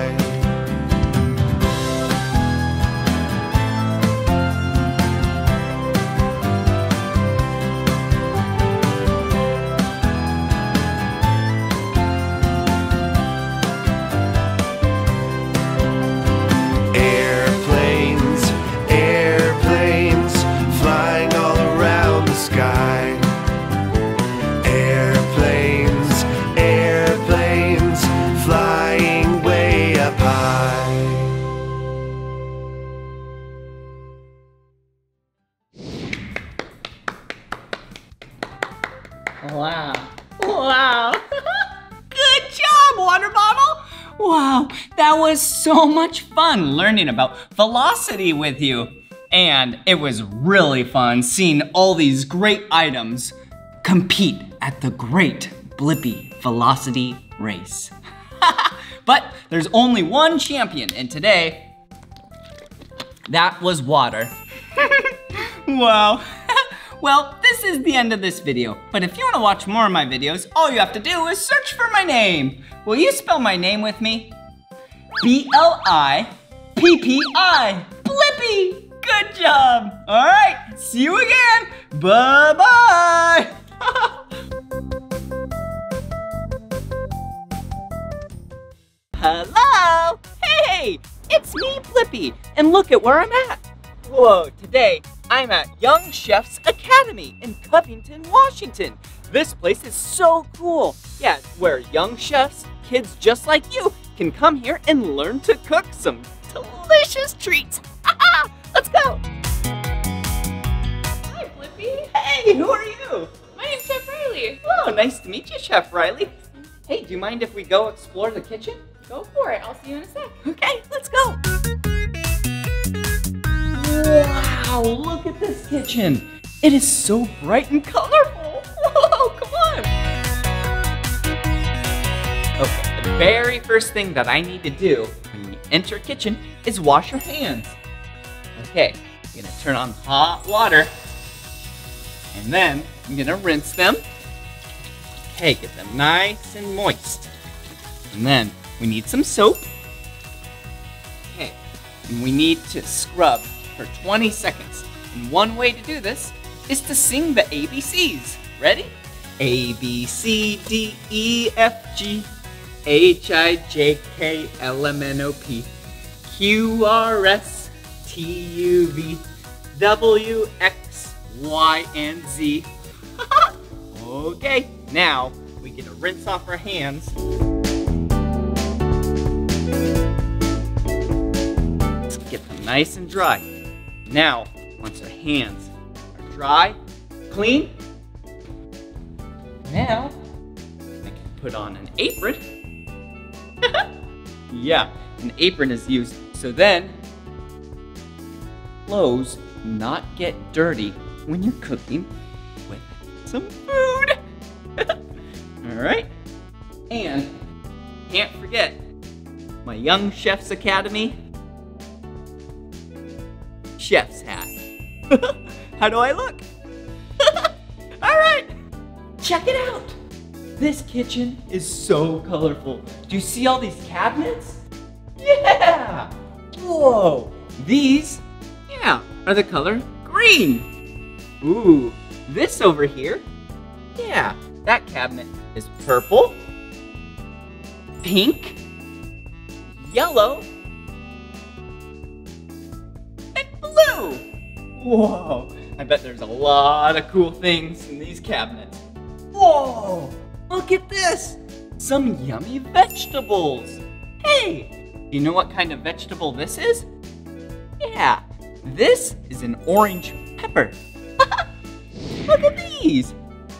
Wow. Good job, water bottle. Wow, that was so much fun learning about velocity with you. And it was really fun seeing all these great items compete at the Great Blippi Velocity Race. But there's only one champion, and today, that was water. Wow. Well, this is the end of this video, but if you want to watch more of my videos, all you have to do is search for my name. Will you spell my name with me? B-L-I-P-P-I. Blippi! Good job! All right, see you again. Bye-bye! Hello! Hey! It's me, Blippi, and look at where I'm at. Whoa, today I'm at Young Chefs Academy in Covington, Washington. This place is so cool. Yeah, it's where young chefs, kids just like you, can come here and learn to cook some delicious treats. Let's go. Hi, Blippi. Hey, who are you? My name's Chef Riley. Oh, nice to meet you, Chef Riley. Hey, do you mind if we go explore the kitchen? Go for it. I'll see you in a sec. Okay, let's go. Wow, look at this kitchen. It is so bright and colorful. Whoa, come on. Okay, the very first thing that I need to do when you enter a kitchen is wash your hands. Okay, I'm gonna turn on hot water and then I'm gonna rinse them. Okay, get them nice and moist. And then we need some soap. Okay, and we need to scrub for 20 seconds. And one way to do this is to sing the ABCs. Ready? A, B, C, D, E, F, G, H, I, J, K, L, M, N, O, P, Q, R, S, T, U, V, W, X, Y, and Z. Okay, now we get to rinse off our hands. Get them nice and dry. Now, once our hands are dry, clean, now I can put on an apron. Yeah, an apron is used so then clothes not get dirty when you're cooking with some food. All right, and can't forget my Young Chefs Academy chef's hat. How do I look? All right, check it out. This kitchen is so colorful. Do you see all these cabinets? Yeah. Whoa, these, yeah, are the color green. Ooh, this over here, yeah, that cabinet is purple, pink, yellow, blue. Whoa, I bet there's a lot of cool things in these cabinets. Whoa, look at this. Some yummy vegetables. Hey, you know what kind of vegetable this is? Yeah, this is an orange pepper. Look at these.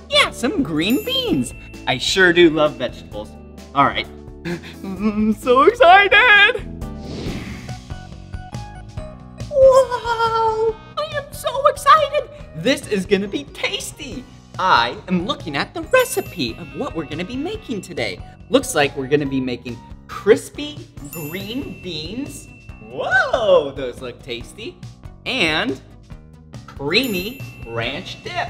Yeah, some green beans. I sure do love vegetables. All right, I'm so excited. Whoa, I am so excited. This is gonna be tasty. I am looking at the recipe of what we're gonna be making today. Looks like we're gonna be making crispy green beans. Whoa, those look tasty. And creamy ranch dip.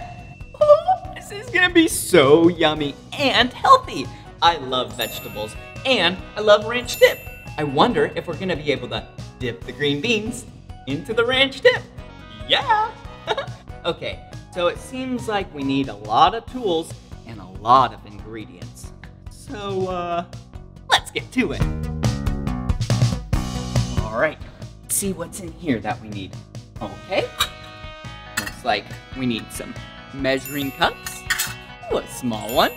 Oh, this is gonna be so yummy and healthy. I love vegetables and I love ranch dip. I wonder if we're gonna be able to dip the green beans into the ranch dip. Yeah. Okay, so it seems like we need a lot of tools and a lot of ingredients. So, let's get to it. All right, let's see what's in here that we need. Okay, looks like we need some measuring cups. Ooh, a small one,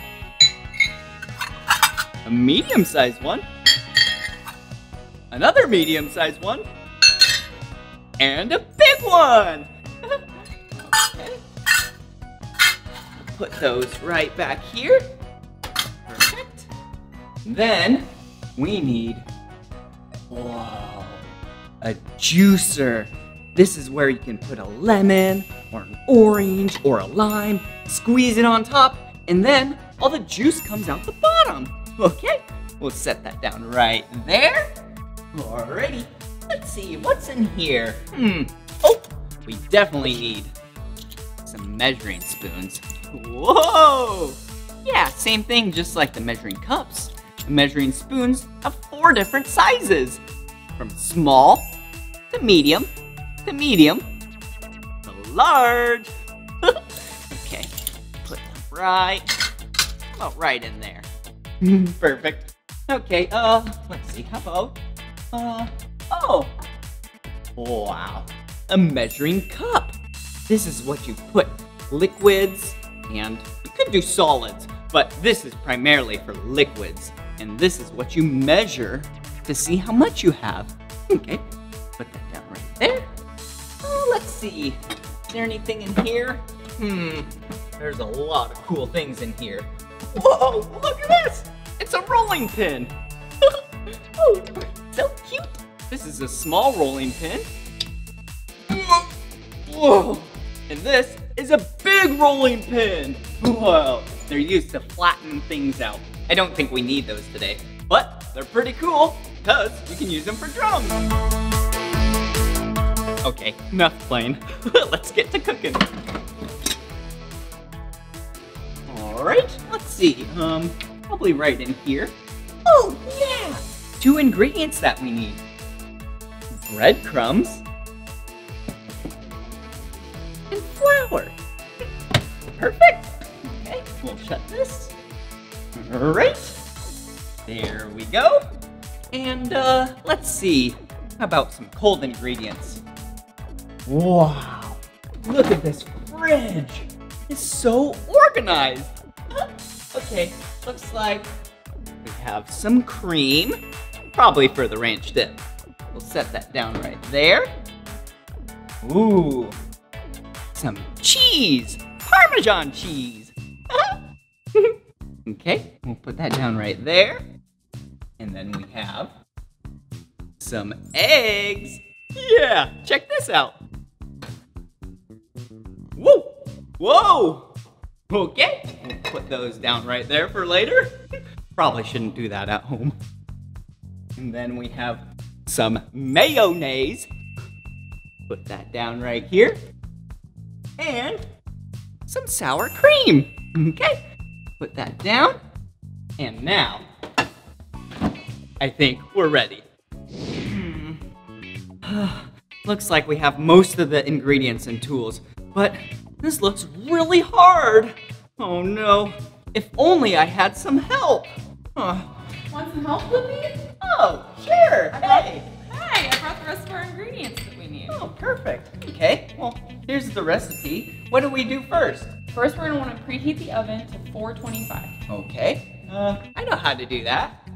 a medium-sized one, another medium-sized one, and a big one! Okay. Put those right back here. Then we need, wow, a juicer. This is where you can put a lemon or an orange or a lime, squeeze it on top, and then all the juice comes out the bottom. Okay, we'll set that down right there. Alrighty, let's see what's in here. Oh, we definitely need some measuring spoons. Whoa! Yeah, same thing, just like the measuring cups. The measuring spoons have 4 different sizes, from small to medium to medium to large. Okay, put them right in there. Perfect. Okay, let's see. How about, oh, wow, a measuring cup. This is what you put liquids, and you could do solids, but this is primarily for liquids. And this is what you measure to see how much you have. Okay, put that down right there. Oh, let's see. Is there anything in here? There's a lot of cool things in here. Whoa, look at this. It's a rolling pin. Oh, so cute. This is a small rolling pin. Whoa, and this is a big rolling pin. Whoa, they're used to flatten things out. I don't think we need those today, but they're pretty cool because you can use them for drums. Okay, enough playing. Let's get to cooking. All right, let's see. Probably right in here. Oh, yeah! 2 ingredients that we need. Breadcrumbs and flour. Perfect. Okay, we'll shut this. All right, there we go. And let's see, how about some cold ingredients? Wow, look at this fridge. It's so organized. Okay, looks like we have some cream, probably for the ranch dip. We'll set that down right there. Ooh, some cheese, Parmesan cheese. Okay, we'll put that down right there. And then we have some eggs. Yeah, check this out. Whoa, whoa. Okay, we'll put those down right there for later. Probably shouldn't do that at home. And then we have some mayonnaise. Put that down right here. And some sour cream. Okay. Put that down, and now I think we're ready. Looks like we have most of the ingredients and tools, but this looks really hard. Oh no, if only I had some help. Want some help, Blippi? Oh, sure. Hey, I brought the rest of our ingredients that we need. Oh, perfect. Okay, well, here's the recipe. What do we do first? First, we're gonna want to preheat the oven to 425. Okay, I know how to do that.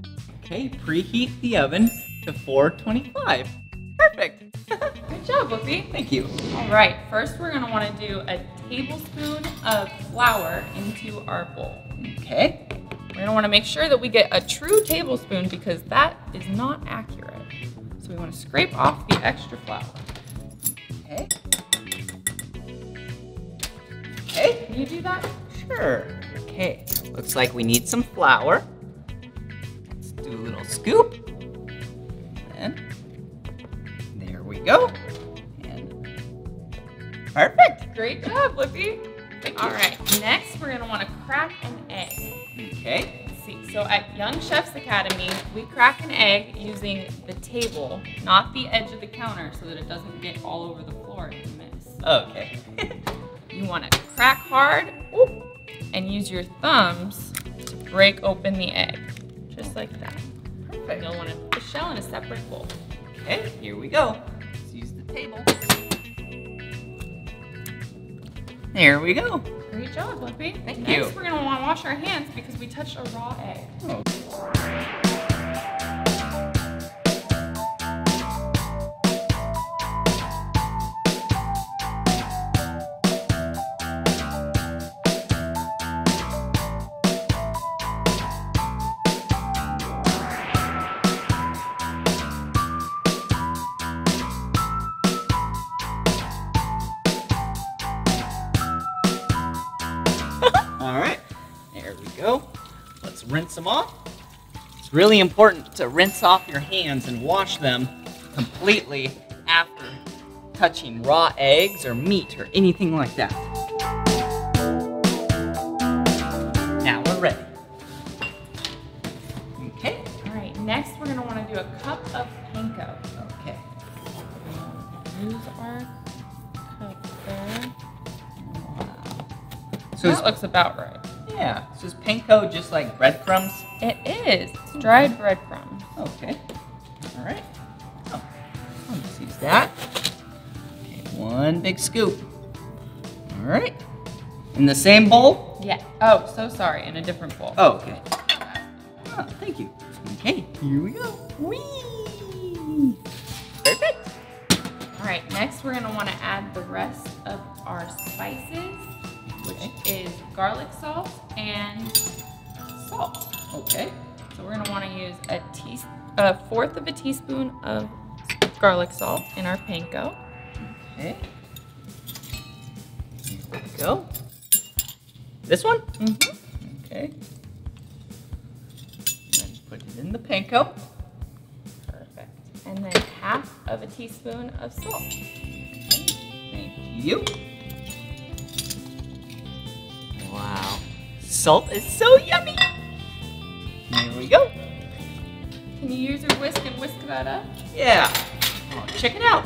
Okay, preheat the oven to 425. Perfect. Good job, Blippi. Thank you. All right, first we're gonna want to do a tablespoon of flour into our bowl. Okay. We're gonna want to make sure that we get a true tablespoon because that is not accurate. So we want to scrape off the extra flour. Okay. Okay. Can you do that? Sure. Okay. Looks like we need some flour. Let's do a little scoop. And there we go. And perfect. Great job, Blippi. All right. Next, we're gonna want to crack an egg. Okay. Let's see. So at Young Chefs Academy, we crack an egg using the table, not the edge of the counter, so that it doesn't get all over the floor in the mess. Okay. You want to crack hard and use your thumbs to break open the egg, just like that. Perfect. You'll want to put the shell in a separate bowl. Okay, here we go. Let's use the table. There we go. Great job, Blippi. Thank you. Next, we're going to want to wash our hands because we touched a raw egg. Oh. go. Let's rinse them off. It's really important to rinse off your hands and wash them completely after touching raw eggs or meat or anything like that. Now we're ready. Okay. All right, next we're gonna wanna do a cup of panko. Okay. Use our cup there. So that looks about right. Yeah, so is panko just like breadcrumbs? It is, it's dried breadcrumbs. Okay, all right. Oh, let's use that. Okay, one big scoop. All right, in the same bowl? Yeah, oh, so sorry, in a different bowl. Oh, okay. Oh, thank you. Okay, here we go. Whee! Perfect. All right, next we're gonna wanna add the rest of our spices, which is garlic salt and salt. Okay. So we're gonna wanna use a fourth of a teaspoon of garlic salt in our panko. Okay. Here we go. This one? Mm-hmm. Okay. And then put it in the panko. Perfect. And then half of a teaspoon of salt. Okay. Thank you. Wow, salt is so yummy. Here we go. Can you use your whisk and whisk that up? Yeah. Oh, check it out.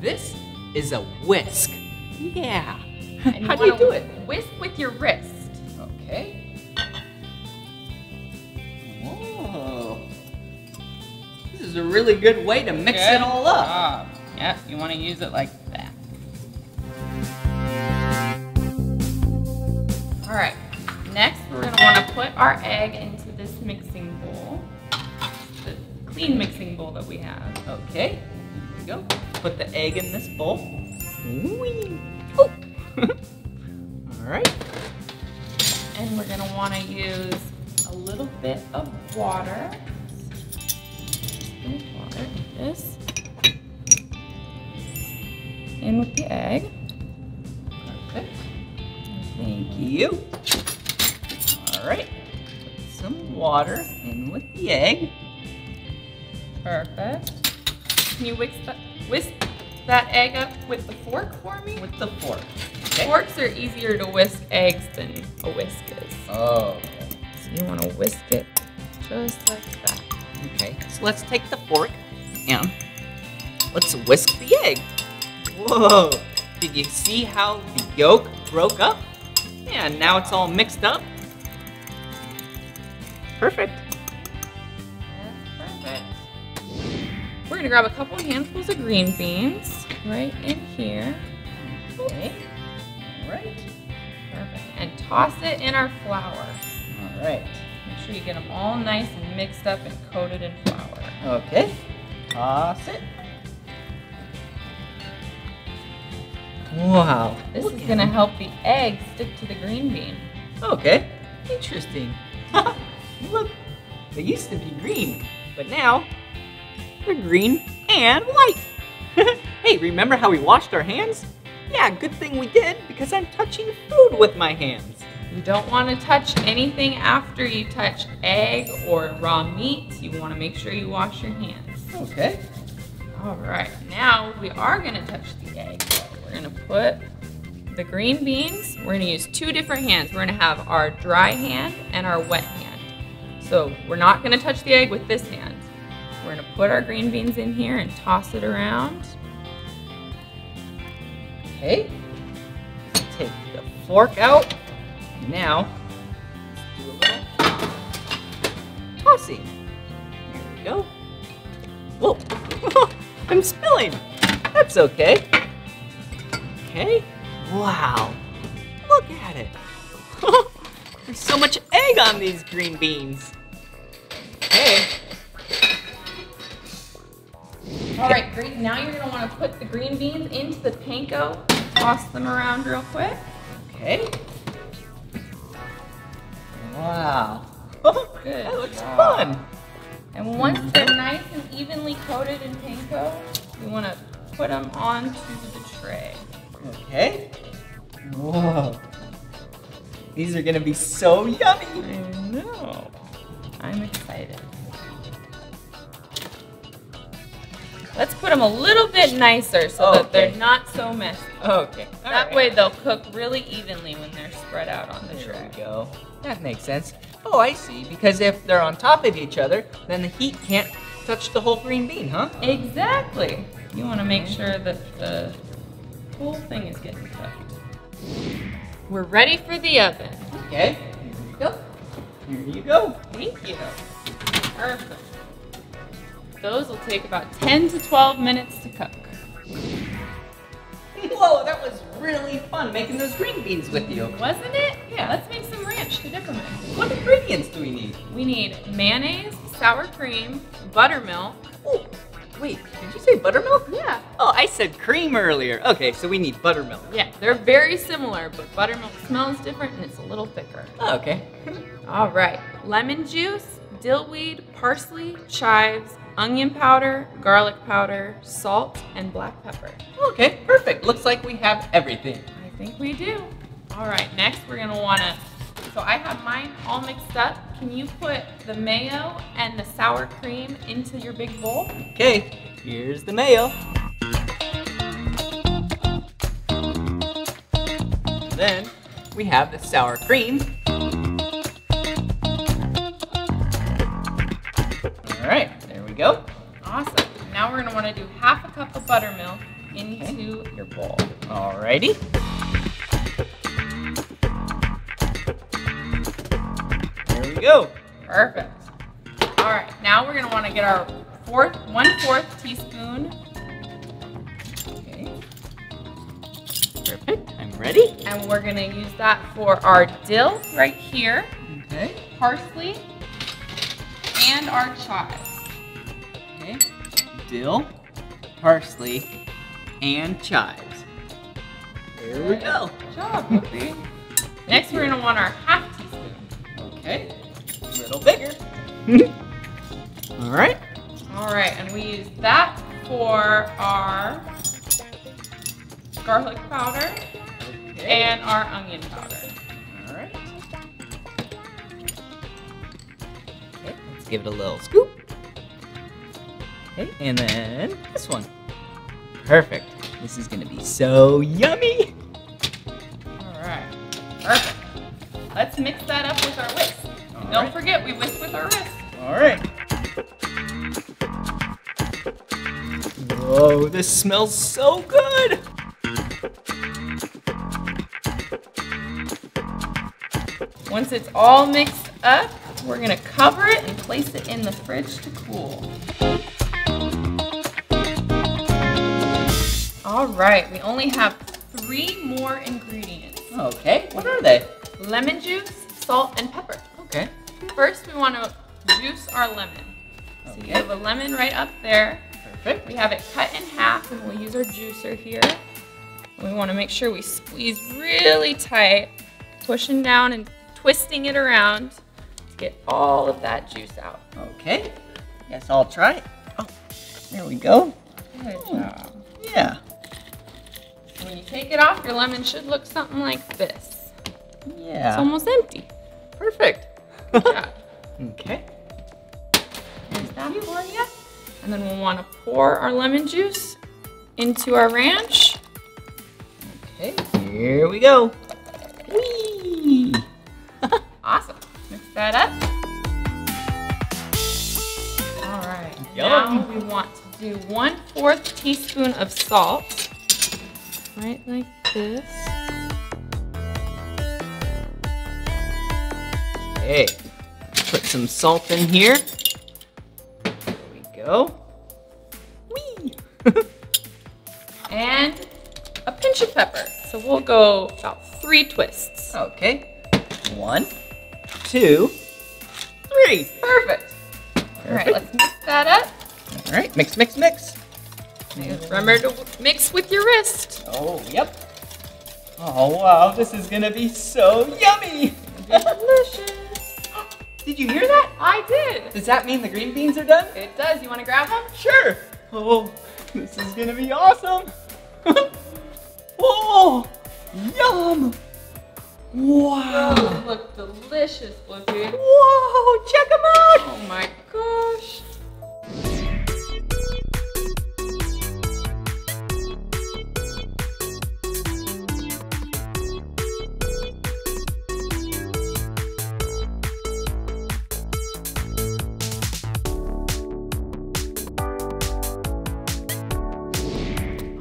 This is a whisk. Yeah. And how do you do it? Whisk with your wrist. Okay. Whoa. This is a really good way to mix it all up. Yeah, you want to use it like that. All right, next we're gonna wanna put our egg into this mixing bowl, the clean mixing bowl that we have. Okay, here we go. Put the egg in this bowl. Whee! Oh. All right. And we're gonna wanna use a little bit of water. Water in this. In with the egg. Perfect. Thank you. All right, put some water in with the egg. Perfect. Can you whisk that egg up with the fork for me? With the fork. Okay. Forks are easier to whisk eggs than a whisk is. Oh. Okay. So you want to whisk it just like that. Okay, so let's take the fork and let's whisk the egg. Whoa, did you see how the yolk broke up? Yeah, and now it's all mixed up. Perfect. That's perfect. We're gonna grab a couple handfuls of green beans right in here. Okay. All right. Perfect. And toss it in our flour. All right. Make sure you get them all nice and mixed up and coated in flour. Okay. Toss it. Wow. This is gonna help the egg stick to the green bean. Okay, interesting. Look, they used to be green, but now they're green and white. Hey, remember how we washed our hands? Yeah, good thing we did because I'm touching food with my hands. You don't wanna touch anything after you touch egg or raw meat. You wanna make sure you wash your hands. Okay. All right, now we are gonna touch the egg. We're gonna put the green beans. We're gonna use two different hands. We're gonna have our dry hand and our wet hand. So we're not gonna touch the egg with this hand. We're gonna put our green beans in here and toss it around. Okay, take the fork out. Now, let's do a little tossing. Here we go. Whoa, I'm spilling. That's okay. Okay. Wow. Look at it. There's so much egg on these green beans. Okay. All right, great. Now you're gonna want to put the green beans into the panko. Toss them around real quick. Okay. Wow. Good. That looks fun. And once they're nice and evenly coated in panko, you want to put them onto the tray. Okay. Whoa. These are gonna be so yummy. I know. I'm excited. Let's put them a little bit nicer so that they're not so messy. Okay. All right. That way they'll cook really evenly when they're spread out on the tray. There we go. That makes sense. Oh, I see. Because if they're on top of each other, then the heat can't touch the whole green bean, huh? Exactly. You want to make sure that the whole thing is getting cooked. We're ready for the oven. Okay. Go. Here you go. Thank you. Perfect. Those will take about 10 to 12 minutes to cook. Whoa, that was really fun making those green beans with you. Wasn't it? Yeah. Let's make some ranch to dip them in. What ingredients do we need? We need mayonnaise, sour cream, buttermilk. Oh, wait, did you say buttermilk? Yeah. Oh, I said cream earlier. Okay, so we need buttermilk. Yeah, they're very similar, but buttermilk smells different and it's a little thicker. Oh, okay. All right, lemon juice, dillweed, parsley, chives, onion powder, garlic powder, salt, and black pepper. Okay, perfect. Looks like we have everything. I think we do. All right, next we're gonna wanna, so I have mine all mixed up. Can you put the mayo and the sour cream into your big bowl? Okay, here's the mayo. And then we have the sour cream. All right. Go. Awesome. Now we're going to want to do half a cup of buttermilk into your bowl. Alrighty. There we go. Perfect. All right. Now we're going to want to get our one-fourth teaspoon. Okay. Perfect. I'm ready. And we're going to use that for our dill right here. Okay. Parsley and our chives. Okay. Dill, parsley, and chives. There we go. Good job, Blippi. Next, we're gonna want our half teaspoon. Okay, a little bigger. All right. All right, and we use that for our garlic powder and our onion powder. All right. Okay, let's give it a little scoop. Okay, and then this one. Perfect. This is gonna be so yummy. All right, perfect. Let's mix that up with our whisk. And don't forget, we whisk with our wrist. All right. Whoa, this smells so good. Once it's all mixed up, we're gonna cover it and place it in the fridge to cool. All right, we only have 3 more ingredients. Okay, what are they? Lemon juice, salt, and pepper. Okay. First, we want to juice our lemon. So you have a lemon right up there. Perfect. We have it cut in half, and we'll use our juicer here. We want to make sure we squeeze really tight, pushing down and twisting it around to get all of that juice out. Okay, guess I'll try it. Oh, there we go. Good job. Yeah. When you take it off, your lemon should look something like this. Yeah. It's almost empty. Perfect. Good job. Okay. There's that for you. And then we'll want to pour our lemon juice into our ranch. Okay, here we go. Whee! Awesome. Mix that up. All right. Yum. Now we want to do 1/4 teaspoon of salt. Right like this. Okay, put some salt in here. There we go. Whee! And a pinch of pepper. So we'll go about 3 twists. Okay. 1, 2, 3. Perfect. All right, let's mix that up. All right, mix, mix, mix. Remember to mix with your wrist. Oh, yep. Oh, wow, this is gonna be so yummy. Delicious. Did you hear that? I did. Does that mean the green beans are done? It does. You wanna grab them? Sure. Oh, this is gonna be awesome. Oh, yum. Wow. Those look delicious, Blippi. Whoa, check them out. Oh my gosh.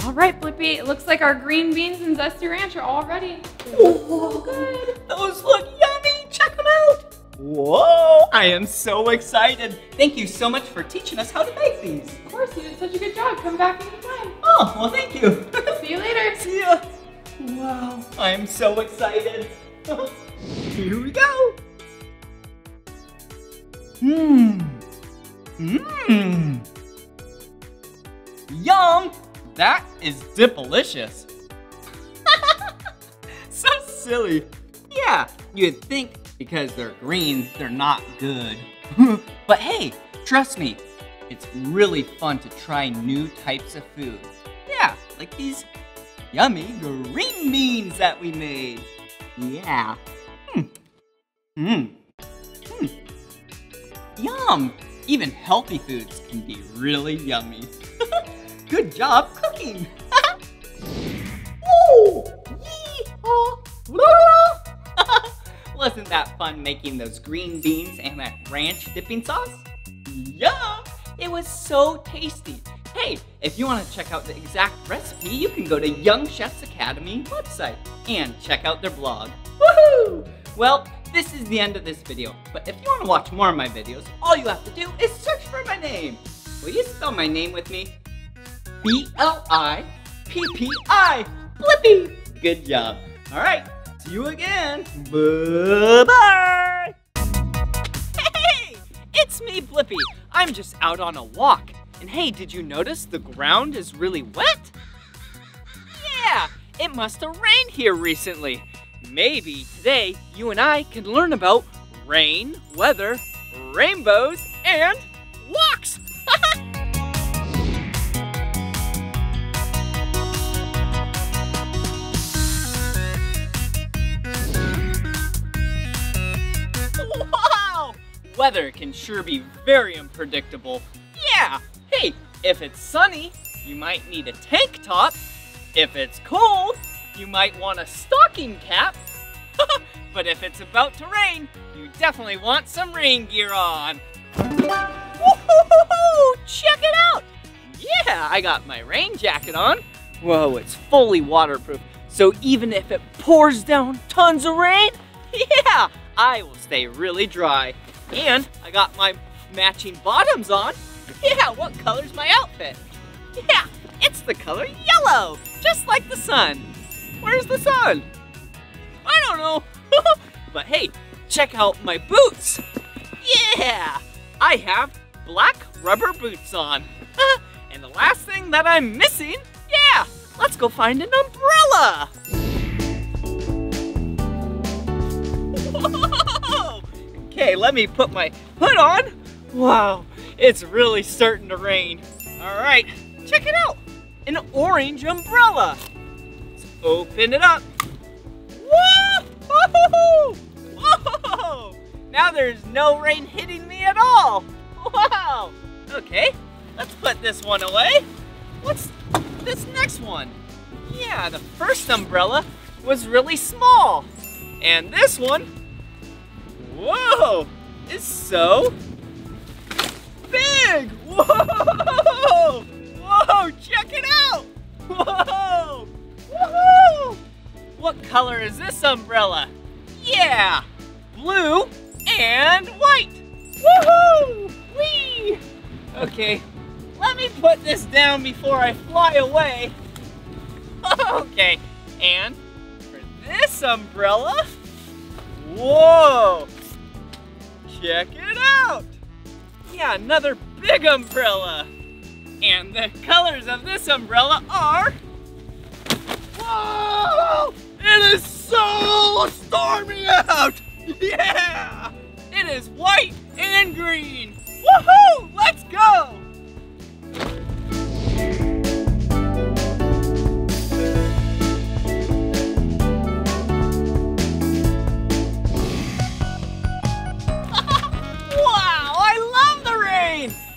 All right, Blippi, it looks like our green beans and zesty ranch are all ready. So good. Those look yummy. Check them out. Whoa, I am so excited. Thank you so much for teaching us how to make these. Of course, you did such a good job. Come back anytime. Oh, well, thank you. See you later. See ya. Wow, I am so excited. Here we go. Mmm. Mmm. Yum. That is dip-alicious. So silly. Yeah, you'd think because they're green, they're not good. But hey, trust me, it's really fun to try new types of foods. Yeah, like these yummy green beans that we made. Yeah. Mmm. Mmm. Mmm. Yum. Even healthy foods can be really yummy. Good job cooking! Woo! Wasn't that fun making those green beans and that ranch dipping sauce? Yum! It was so tasty. Hey, if you want to check out the exact recipe, you can go to Young Chefs Academy website and check out their blog. Woohoo! Well, this is the end of this video, but if you want to watch more of my videos, all you have to do is search for my name. Will you spell my name with me? B-L-I-P-P-I, Blippi. Good job. All right, see you again. Bye-bye. Hey, it's me, Blippi. I'm just out on a walk. And hey, did you notice the ground is really wet? Yeah, it must have rained here recently. Maybe today you and I can learn about rain, weather, rainbows, and walks. Weather can sure be very unpredictable. Yeah, hey, if it's sunny, you might need a tank top. If it's cold, you might want a stocking cap. But if it's about to rain, you definitely want some rain gear on. Woo-hoo-hoo-hoo! Check it out! Yeah, I got my rain jacket on. Whoa, it's fully waterproof. So even if it pours down tons of rain, yeah, I will stay really dry. And I got my matching bottoms on. Yeah, what color's my outfit? Yeah, it's the color yellow, just like the sun. Where's the sun? I don't know. But hey, check out my boots. Yeah, I have black rubber boots on. And the last thing that I'm missing, yeah, let's go find an umbrella. Okay, let me put my hood on. Wow, it's really starting to rain. All right, check it out. An orange umbrella. Let's open it up. Whoa! Whoa! Now there's no rain hitting me at all. Wow. Okay, let's put this one away. What's this next one? Yeah, the first umbrella was really small. And this one, whoa, it's so big. Whoa, whoa, check it out. Whoa, woohoo. What color is this umbrella? Yeah, blue and white. Woohoo, wee. Okay, let me put this down before I fly away. Okay, and for this umbrella, whoa. Check it out! Yeah, another big umbrella! And the colors of this umbrella are... Whoa! It is so stormy out! Yeah! It is white and green! Woohoo! Let's go!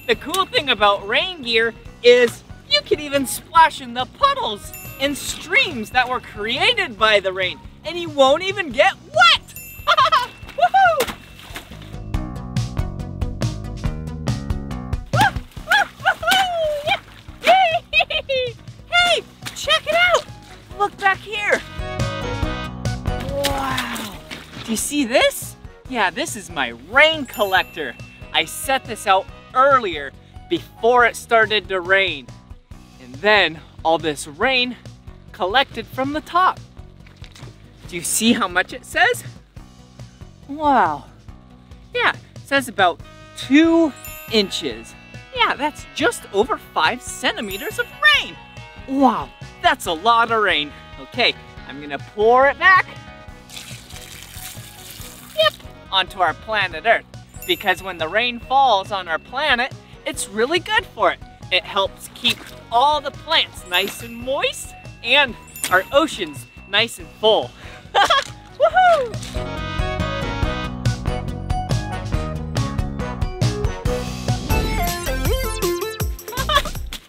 The cool thing about rain gear is you can even splash in the puddles and streams that were created by the rain, and you won't even get wet! Woohoo! Hey, check it out! Look back here! Wow! Do you see this? Yeah, this is my rain collector. I set this out earlier before it started to rain. And then all this rain collected from the top. Do you see how much it says? Wow. Yeah, it says about 2 inches. Yeah, that's just over 5 centimeters of rain. Wow, that's a lot of rain. Okay, I'm gonna pour it back. Yep, onto our planet Earth. Because when the rain falls on our planet, it's really good for it. It helps keep all the plants nice and moist and our oceans nice and full. Woohoo!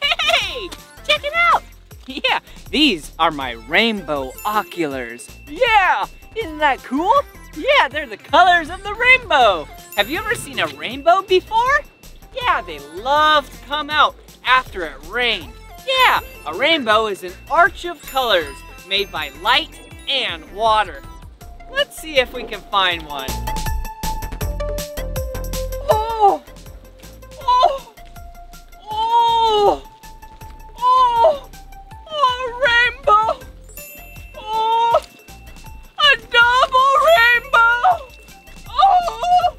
Hey, check it out. Yeah, these are my rainbow oculars. Yeah, isn't that cool? Yeah, they're the colors of the rainbow. Have you ever seen a rainbow before? Yeah, they love to come out after it rained. Yeah, a rainbow is an arch of colors made by light and water. Let's see if we can find one. Oh! Oh! Oh! Oh! Oh, a rainbow! Oh! A double rainbow! Oh!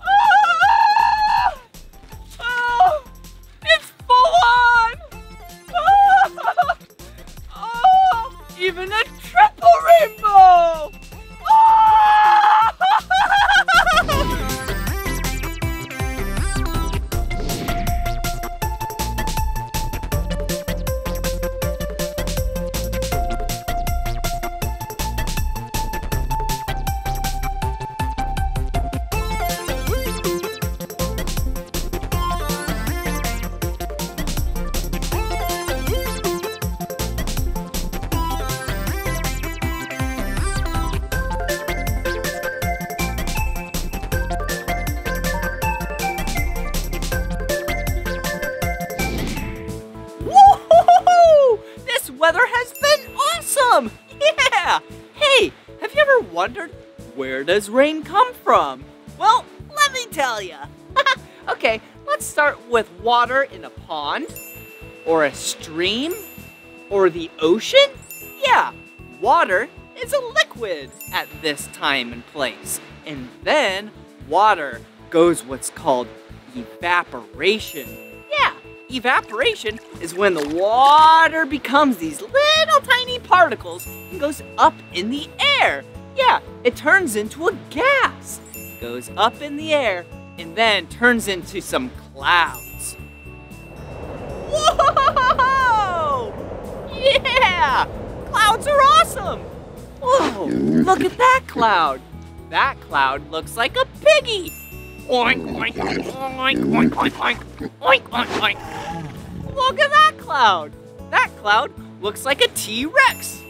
Oh! Oh! It's full on! Oh! Oh! Even a triple rainbow! Oh! Wondered, where does rain come from? Well, let me tell you. Okay, let's start with water in a pond, or a stream, or the ocean. Yeah, water is a liquid at this time and place. And then water goes what's called evaporation. Yeah, evaporation is when the water becomes these little tiny particles and goes up in the air. Yeah, it turns into a gas, goes up in the air, and then turns into some clouds. Whoa! Yeah! Clouds are awesome! Whoa, look at that cloud. That cloud looks like a piggy. Oink, oink, oink, oink, oink, oink, oink, oink, oink. Look at that cloud. That cloud looks like a T-Rex.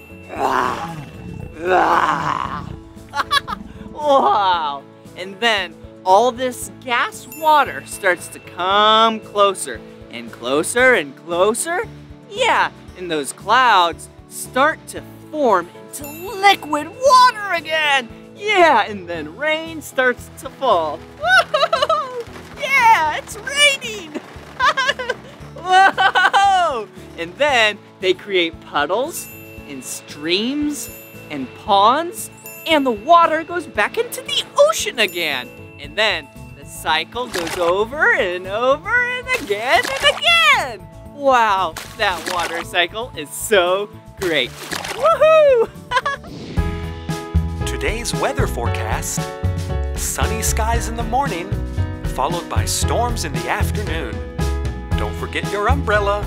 Wow! And then all this gas water starts to come closer and closer and closer. Yeah, and those clouds start to form into liquid water again. Yeah, and then rain starts to fall. Woo-hoo-hoo! Yeah, it's raining. Whoa! And then they create puddles and streams and ponds, and the water goes back into the ocean again. And then the cycle goes over and over and again and again. Wow, that water cycle is so great. Woohoo! Today's weather forecast, sunny skies in the morning, followed by storms in the afternoon. Don't forget your umbrella.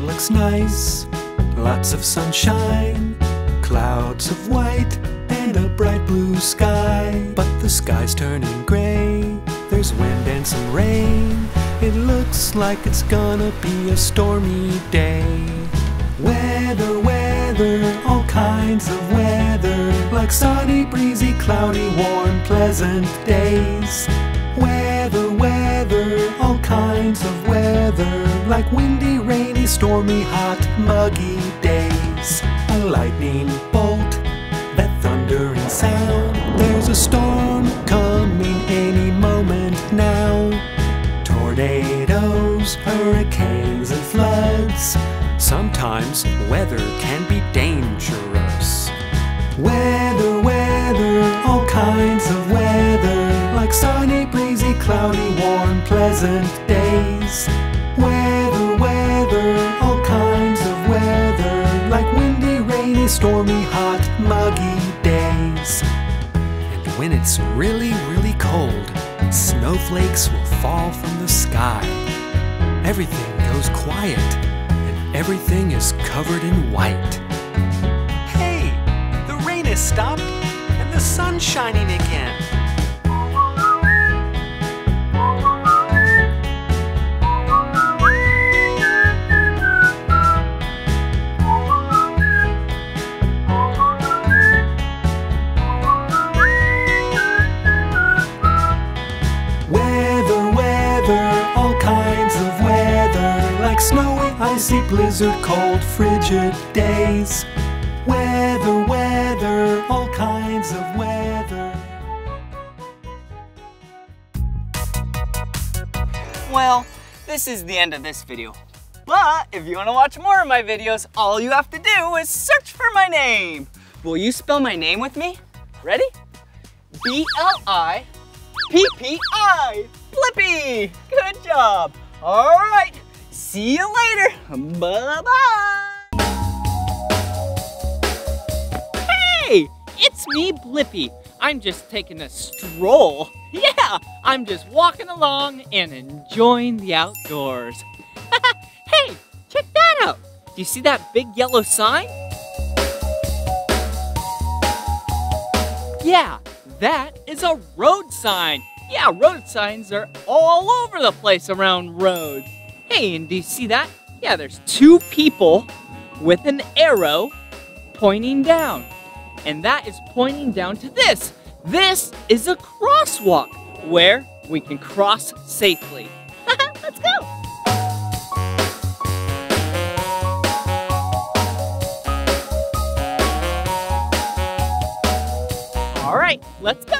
Looks nice, lots of sunshine, clouds of white and in a bright blue sky, but the sky's turning gray. There's wind and some rain. It looks like it's gonna be a stormy day. Weather, weather, all kinds of weather, like sunny, breezy, cloudy, warm, pleasant days. Weather, weather, all kinds of weather, like windy, rainy, stormy, hot, muggy days. A lightning bolt, that thundering sound. There's a storm coming any moment now. Tornadoes, hurricanes, and floods. Sometimes weather can be dangerous. Weather, weather, all kinds of weather, like sunny, breezy, cloudy, warm, pleasant days. Weather, weather, all kinds of weather, like windy, rainy, stormy, hot, muggy days. And when it's really, really cold, snowflakes will fall from the sky. Everything goes quiet, and everything is covered in white. Hey, the rain has stopped, and the sun's shining again. Snowy, icy, blizzard, cold, frigid days. Weather, weather, all kinds of weather. Well, this is the end of this video. But if you want to watch more of my videos, all you have to do is search for my name. Will you spell my name with me? Ready? B-L-I-P-P-I. Blippi! Good job. All right. See you later. Bye-bye. Hey, it's me, Blippi. I'm just taking a stroll. Yeah, I'm just walking along and enjoying the outdoors. Hey, check that out. Do you see that big yellow sign? Yeah, that is a road sign. Yeah, road signs are all over the place around roads. Hey, and do you see that? Yeah, there's two people with an arrow pointing down. And that is pointing down to this. This is a crosswalk where we can cross safely. Let's go. All right, let's go.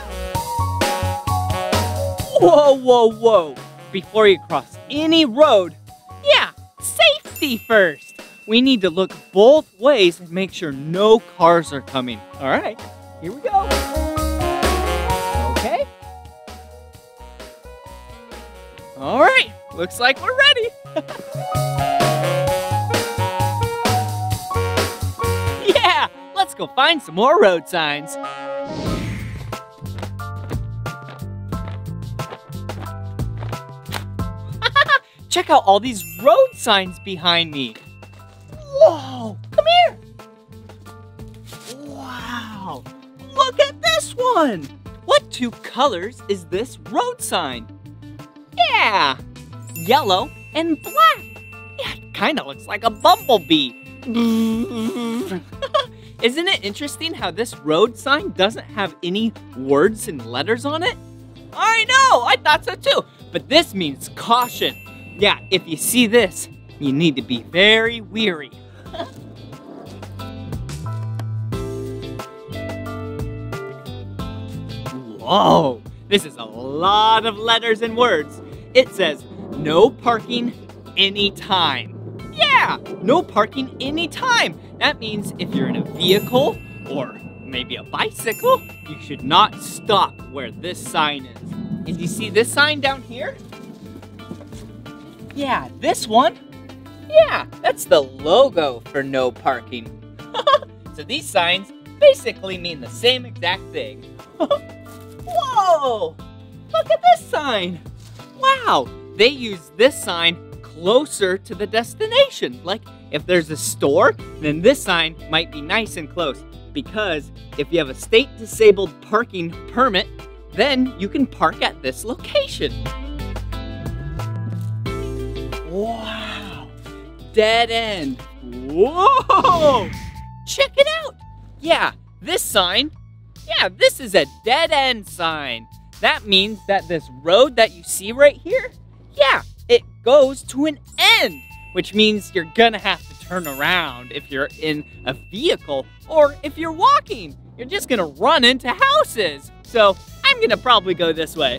Whoa, whoa, whoa. Before you cross any road, yeah, safety first. We need to look both ways and make sure no cars are coming. All right, here we go. Okay. All right, looks like we're ready. Yeah, let's go find some more road signs. Check out all these road signs behind me. Whoa, come here. Wow, look at this one. What two colors is this road sign? Yeah, yellow and black. Yeah, it kind of looks like a bumblebee. Isn't it interesting how this road sign doesn't have any words and letters on it? I know, I thought so too. But this means caution. Yeah, if you see this, you need to be very wary. Whoa, this is a lot of letters and words. It says, no parking anytime. Yeah, no parking anytime. That means if you're in a vehicle or maybe a bicycle, you should not stop where this sign is. And do you see this sign down here? Yeah, this one. Yeah, that's the logo for no parking. So these signs basically mean the same exact thing. Whoa! Look at this sign. Wow, they use this sign closer to the destination. Like if there's a store, then this sign might be nice and close. because if you have a state disabled parking permit, then you can park at this location. Wow, dead end. Whoa, check it out. Yeah, this sign, yeah, this is a dead end sign. That means that this road that you see right here, yeah, it goes to an end, which means you're gonna have to turn around if you're in a vehicle or if you're walking. You're just gonna run into houses. So I'm gonna probably go this way.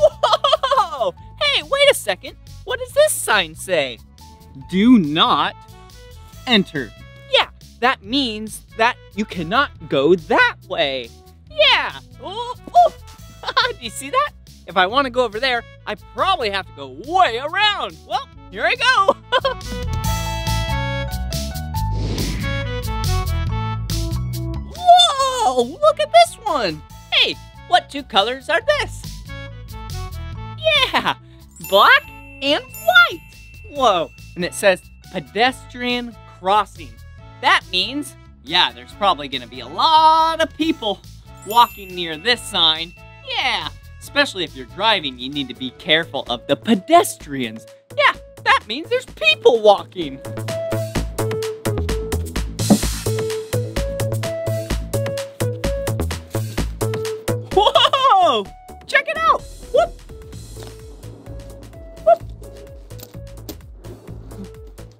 Whoa! Hey, wait a second. What does this sign say? Do not enter. Yeah, that means that you cannot go that way. Yeah. Ooh, ooh. Do you see that? If I want to go over there, I probably have to go way around. Well, here I go. Whoa, look at this one. Hey, what two colors are this? Yeah, black and white. Whoa, and it says pedestrian crossing. That means, yeah, there's probably gonna be a lot of people walking near this sign. Yeah, especially if you're driving, you need to be careful of the pedestrians. Yeah, that means there's people walking. Whoa, check it out. Whoop. Whoop.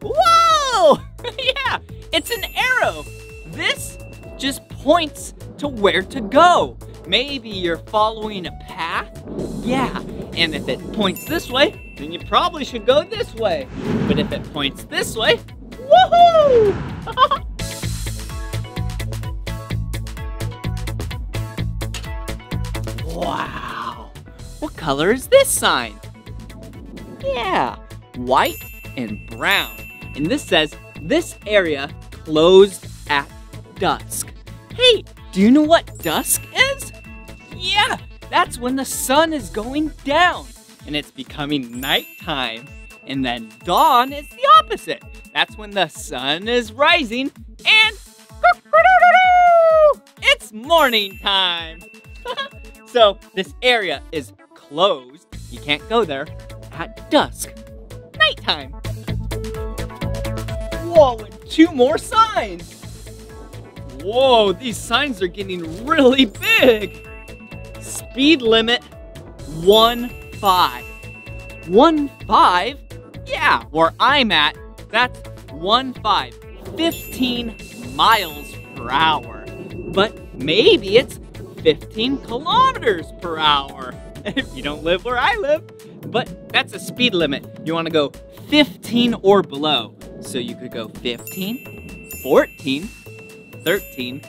Whoa, yeah, it's an arrow. This just points to where to go. Maybe you're following a path, yeah, and if it points this way, then you probably should go this way. But if it points this way, woohoo! Wow, what color is this sign? Yeah, white and brown. And this says, this area closed at dusk. Hey, do you know what dusk is? Yeah, that's when the sun is going down and it's becoming nighttime. And then dawn is the opposite. That's when the sun is rising and it's morning time. So this area is closed. You can't go there at dusk, nighttime. Whoa, and two more signs. Whoa, these signs are getting really big. Speed limit 1.5. 1.5? Yeah, where I'm at, that's 1.5. 15 miles per hour. But maybe it's 15 kilometers per hour if you don't live where I live. But that's a speed limit. You want to go 15 or below. So you could go 15, 14, 13,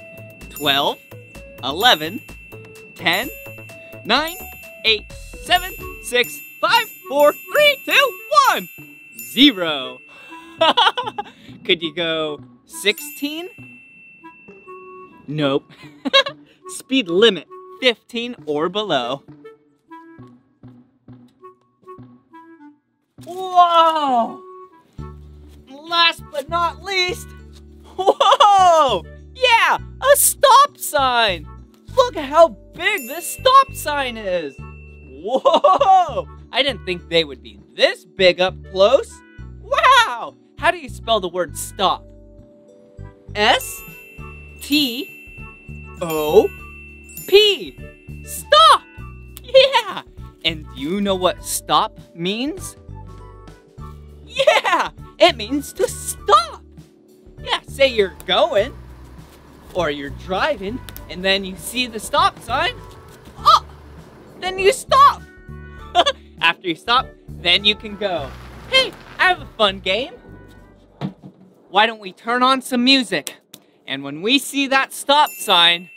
12, 11, 10, 9, 8, 7, 6, 5, 4, 3, 2, 1, 0. Could you go 16? Nope. Speed limit 15 or below. Whoa! Last but not least, whoa! Yeah, a stop sign. Look at how big this stop sign is. Whoa, I didn't think they would be this big up close. Wow, how do you spell the word stop? S-T-O-P, stop. Yeah, and do you know what stop means? Yeah, it means to stop. Yeah, say you're going or you're driving and then you see the stop sign, oh, then you stop. After you stop, then you can go. Hey, I have a fun game. Why don't we turn on some music? And when we see that stop sign,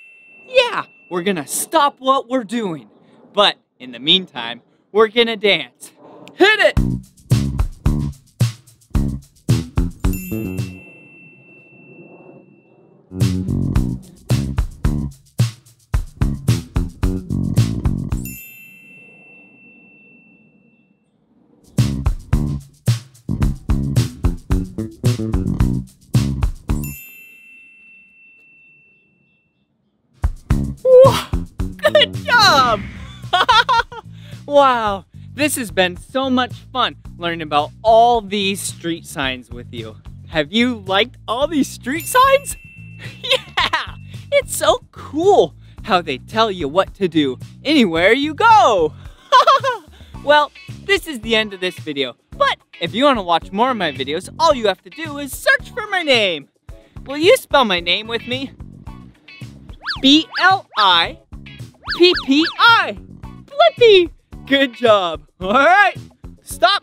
yeah, we're gonna stop what we're doing. But in the meantime, we're gonna dance. Hit it. Wow, this has been so much fun learning about all these street signs with you. Have you liked all these street signs? Yeah, it's so cool how they tell you what to do anywhere you go. Well, this is the end of this video, but if you want to watch more of my videos, all you have to do is search for my name. Will you spell my name with me? B-L-I-P-P-I. Blippi. Good job. All right. Stop.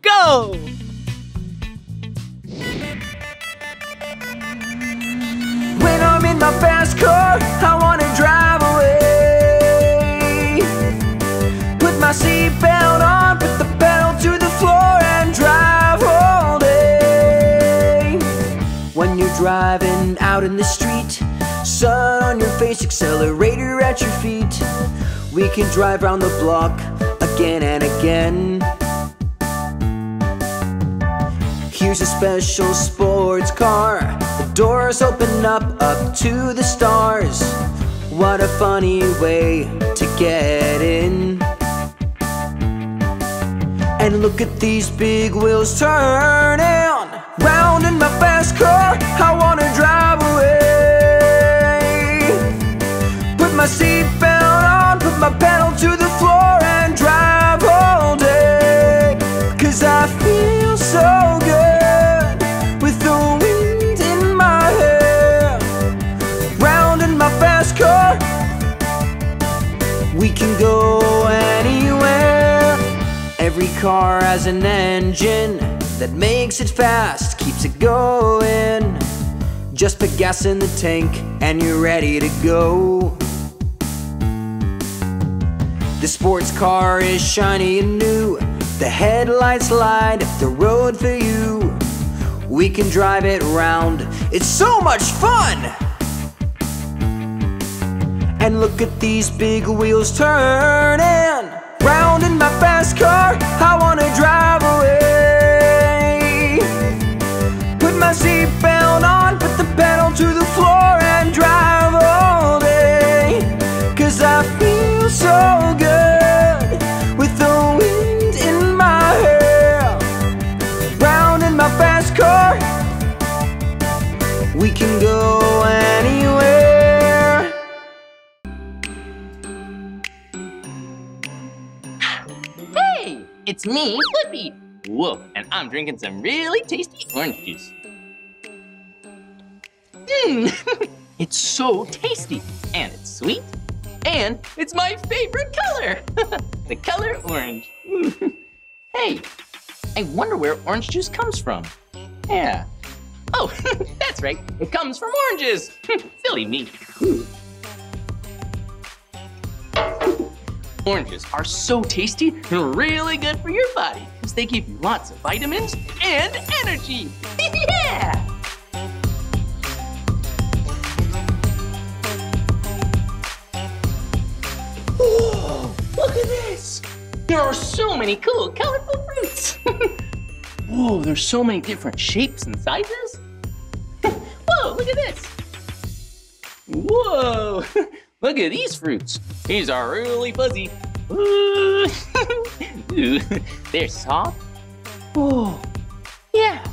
Go. When I'm in my fast car, I want to drive away. Put my seatbelt on, put the pedal to the floor and drive all day. When you're driving out in the street, sun on your face, accelerator at your feet. We can drive round the block again and again. Here's a special sports car. The doors open up to the stars. What a funny way to get in. And look at these big wheels turning. Round in my fast car, I wanna drive away. Put my seatbelt on, put my pedal to the floor and drive all day. 'Cause I feel so good with the wind in my hair. Round in my fast car, we can go anywhere. Every car has an engine that makes it fast, keeps it going. Just put gas in the tank and you're ready to go. The sports car is shiny and new. The headlights light up the road for you. We can drive it round, it's so much fun. And look at these big wheels turning. Round in my fast car, I wanna drive away. Put my seatbelt on, put the pedal to the floor and drive all day. 'Cause I feel so good with the wind in my hair. Round in my fast car, we can go anywhere. Hey, it's me, Blippi. Whoa, and I'm drinking some really tasty orange juice. It's so tasty, and it's sweet. And it's my favorite color, the color orange. Hey, I wonder where orange juice comes from. Yeah. Oh, that's right, it comes from oranges. Silly me. Oranges are so tasty and really good for your body because they give you lots of vitamins and energy. Yeah! Look at this! There are so many cool, colorful fruits! Whoa, there's so many different shapes and sizes! Whoa, look at this! Whoa! Look at these fruits! These are really fuzzy! Ooh. Ooh. They're soft! Whoa! Yeah!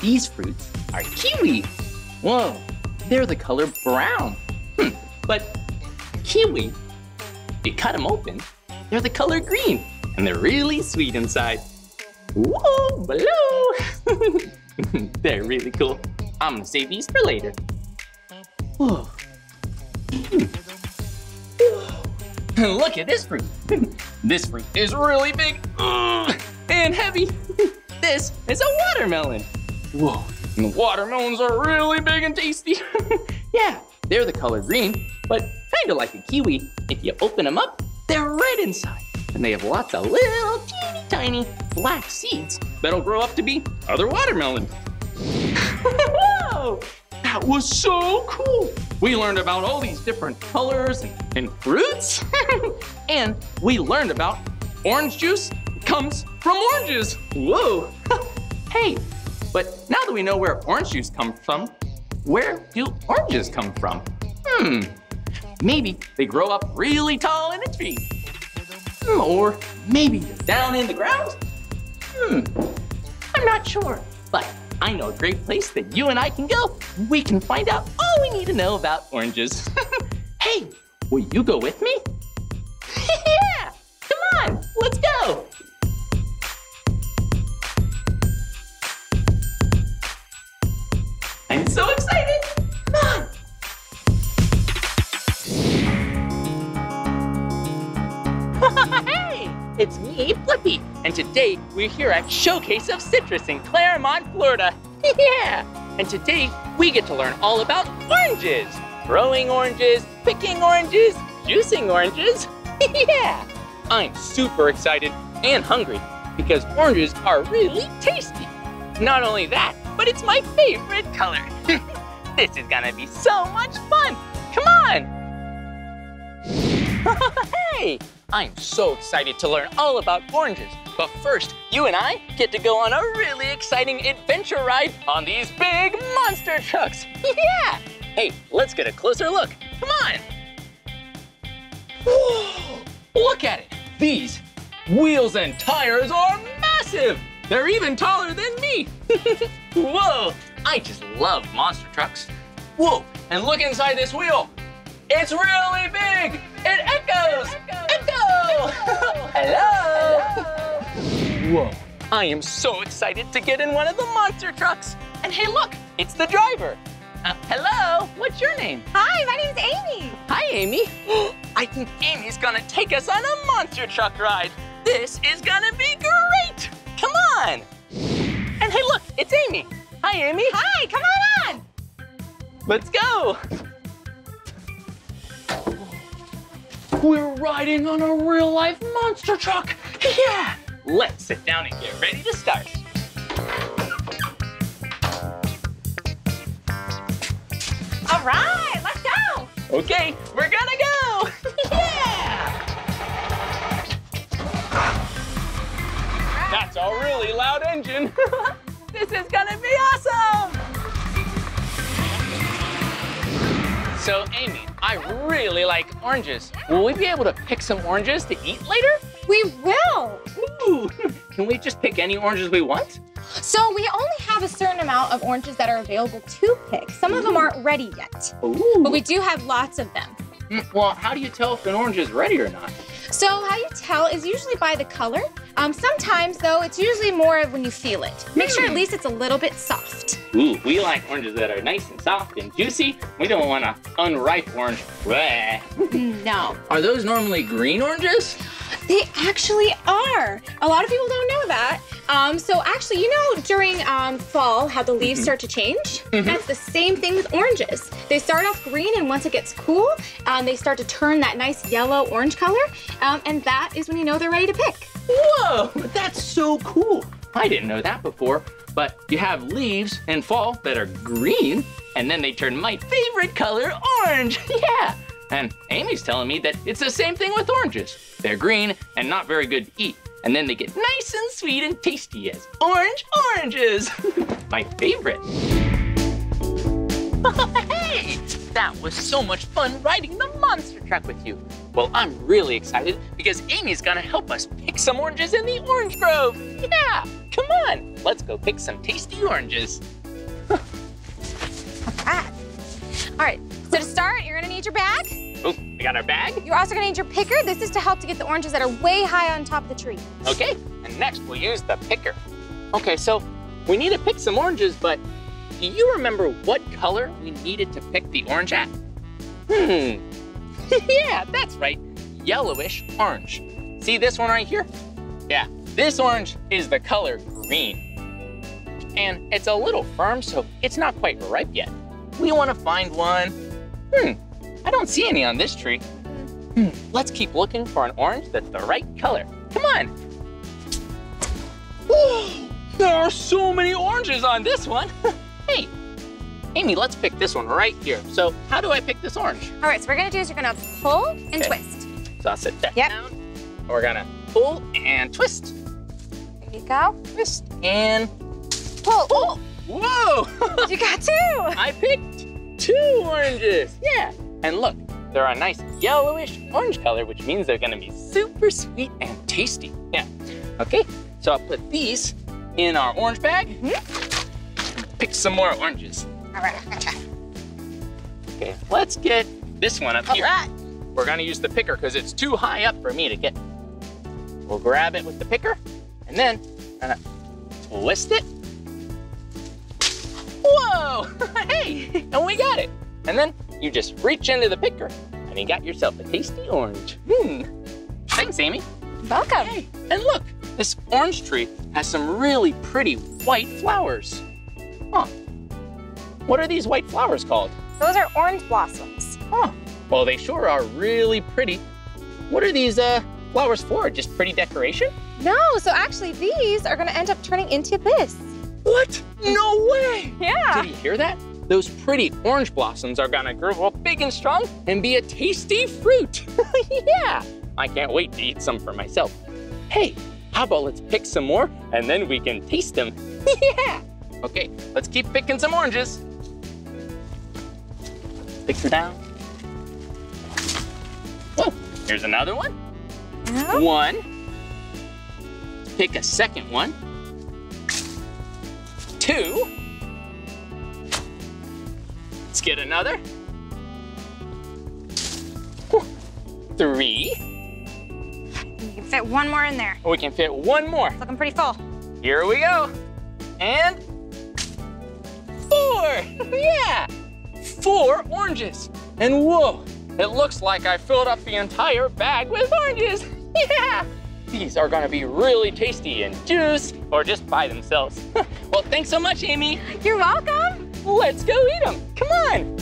These fruits are kiwi! Whoa! They're the color brown! But kiwi, if you cut them open, they're the color green, and they're really sweet inside. Whoa, baloo! They're really cool. I'm gonna save these for later. Whoa. Look at this fruit. This fruit is really big and heavy. This is a watermelon. Whoa, and the watermelons are really big and tasty. Yeah, they're the color green, but kinda like a kiwi. If you open them up, they're red inside, and they have lots of little teeny tiny black seeds that'll grow up to be other watermelon. Whoa! That was so cool! We learned about all these different colors and fruits, and we learned about orange juice comes from oranges. Whoa! Hey, but now that we know where orange juice comes from, where do oranges come from? Maybe they grow up really tall in a tree. Or maybe down in the grounds? I'm not sure, but I know a great place that you and I can go. We can find out all we need to know about oranges. Hey, will you go with me? Yeah! Come on, let's go! I'm so excited! Come on! Hey, it's me, Blippi, and today we're here at Showcase of Citrus in Claremont, Florida. Yeah! And today we get to learn all about oranges. Growing oranges, picking oranges, juicing oranges. Yeah! I'm super excited and hungry because oranges are really tasty. Not only that, but it's my favorite color. This is gonna be so much fun. Come on! Hey! I'm so excited to learn all about oranges. But first, you and I get to go on a really exciting adventure ride on these big monster trucks. Yeah! Hey, let's get a closer look. Come on! Whoa! Look at it! These wheels and tires are massive! They're even taller than me! Whoa! I just love monster trucks. Whoa! And look inside this wheel! It's really big! It echoes! Echo! Hello! Whoa! I am so excited to get in one of the monster trucks! And hey, look! It's the driver! Hello, what's your name? Hi, my name's Amy. Hi, Amy. I think Amy's gonna take us on a monster truck ride. This is gonna be great. Come on. And hey, look, it's Amy. Hi, Amy. Hi, come on. Let's go. We're riding on a real life monster truck. Yeah. Let's sit down and get ready to start. All right, let's go! Okay, we're gonna go! Yeah! That's a really loud engine. This is gonna be awesome! So, Amy, I really like oranges. Will we be able to pick some oranges to eat later? We will! Ooh! Can we just pick any oranges we want? So we only have a certain amount of oranges that are available to pick. Some of them aren't ready yet, but we do have lots of them. Well, how do you tell if an orange is ready or not? So how you tell is usually by the color. Sometimes, though, it's usually more of when you feel it. Make sure at least it's a little bit soft. Ooh, we like oranges that are nice and soft and juicy. We don't want an unripe orange. No. Are those normally green oranges? They actually are. A lot of people don't know that. So actually, you know during fall how the leaves start to change? That's the same thing with oranges. They start off green, and once it gets cool, they start to turn that nice yellow-orange color, and that is when you know they're ready to pick. Whoa, that's so cool. I didn't know that before, but you have leaves in fall that are green, and then they turn my favorite color, orange. Yeah. And Amy's telling me that it's the same thing with oranges. They're green and not very good to eat. And then they get nice and sweet and tasty as oranges. My favorite. Hey, that was so much fun riding the monster truck with you. Well, I'm really excited because Amy's gonna help us pick some oranges in the orange grove. Yeah, come on, let's go pick some tasty oranges. All right. So to start, you're gonna need your bag. Oh, we got our bag. You're also gonna need your picker. This is to help to get the oranges that are way high on top of the tree. Okay, and next we'll use the picker. Okay, so we need to pick some oranges, but do you remember what color we needed to pick the orange at? Yeah, that's right, yellowish orange. See this one right here? Yeah, this orange is the color green. And it's a little firm, so it's not quite ripe yet. We wanna find one. I don't see any on this tree. Let's keep looking for an orange that's the right color. Come on. Whoa, there are so many oranges on this one. Hey, Amy, let's pick this one right here. So how do I pick this orange? All right, so what we're gonna do is you're gonna pull and twist. So I'll sit that down. We're gonna pull and twist. There you go. Twist and pull. Pull. Whoa! You got two! I picked two oranges, yeah. And look, They're a nice yellowish orange color, which means they're gonna be super sweet and tasty. Yeah, okay, so I'll put these in our orange bag. Pick some more oranges. All right, I'm gonna try. Okay, let's get this one up here. All right. We're gonna use the picker because it's too high up for me to get. We'll grab it with the picker and then twist it. Whoa, hey, and we got it. And then you just reach into the picker and you got yourself a tasty orange. Thanks, Amy. Welcome. Hey, and look, this orange tree has some really pretty white flowers. Huh, what are these white flowers called? Those are orange blossoms. Huh, well, they sure are really pretty. What are these flowers for? Just pretty decoration? No, so actually these are gonna end up turning into this. What? No way! Yeah. Did you hear that? Those pretty orange blossoms are gonna grow up big and strong and be a tasty fruit. Yeah, I can't wait to eat some for myself. Hey, how about let's pick some more and then we can taste them. Yeah. Okay, let's keep picking some oranges. Pick her down. Whoa, here's another one. One. Pick a second one. Two. Let's get another. Three. You can fit one more in there. We can fit one more. It's looking pretty full. Here we go. And four. Yeah. Four oranges. And whoa, it looks like I filled up the entire bag with oranges. Yeah. These are gonna be really tasty in juice or just by themselves. Well, thanks so much, Amy. You're welcome. Let's go eat them, come on.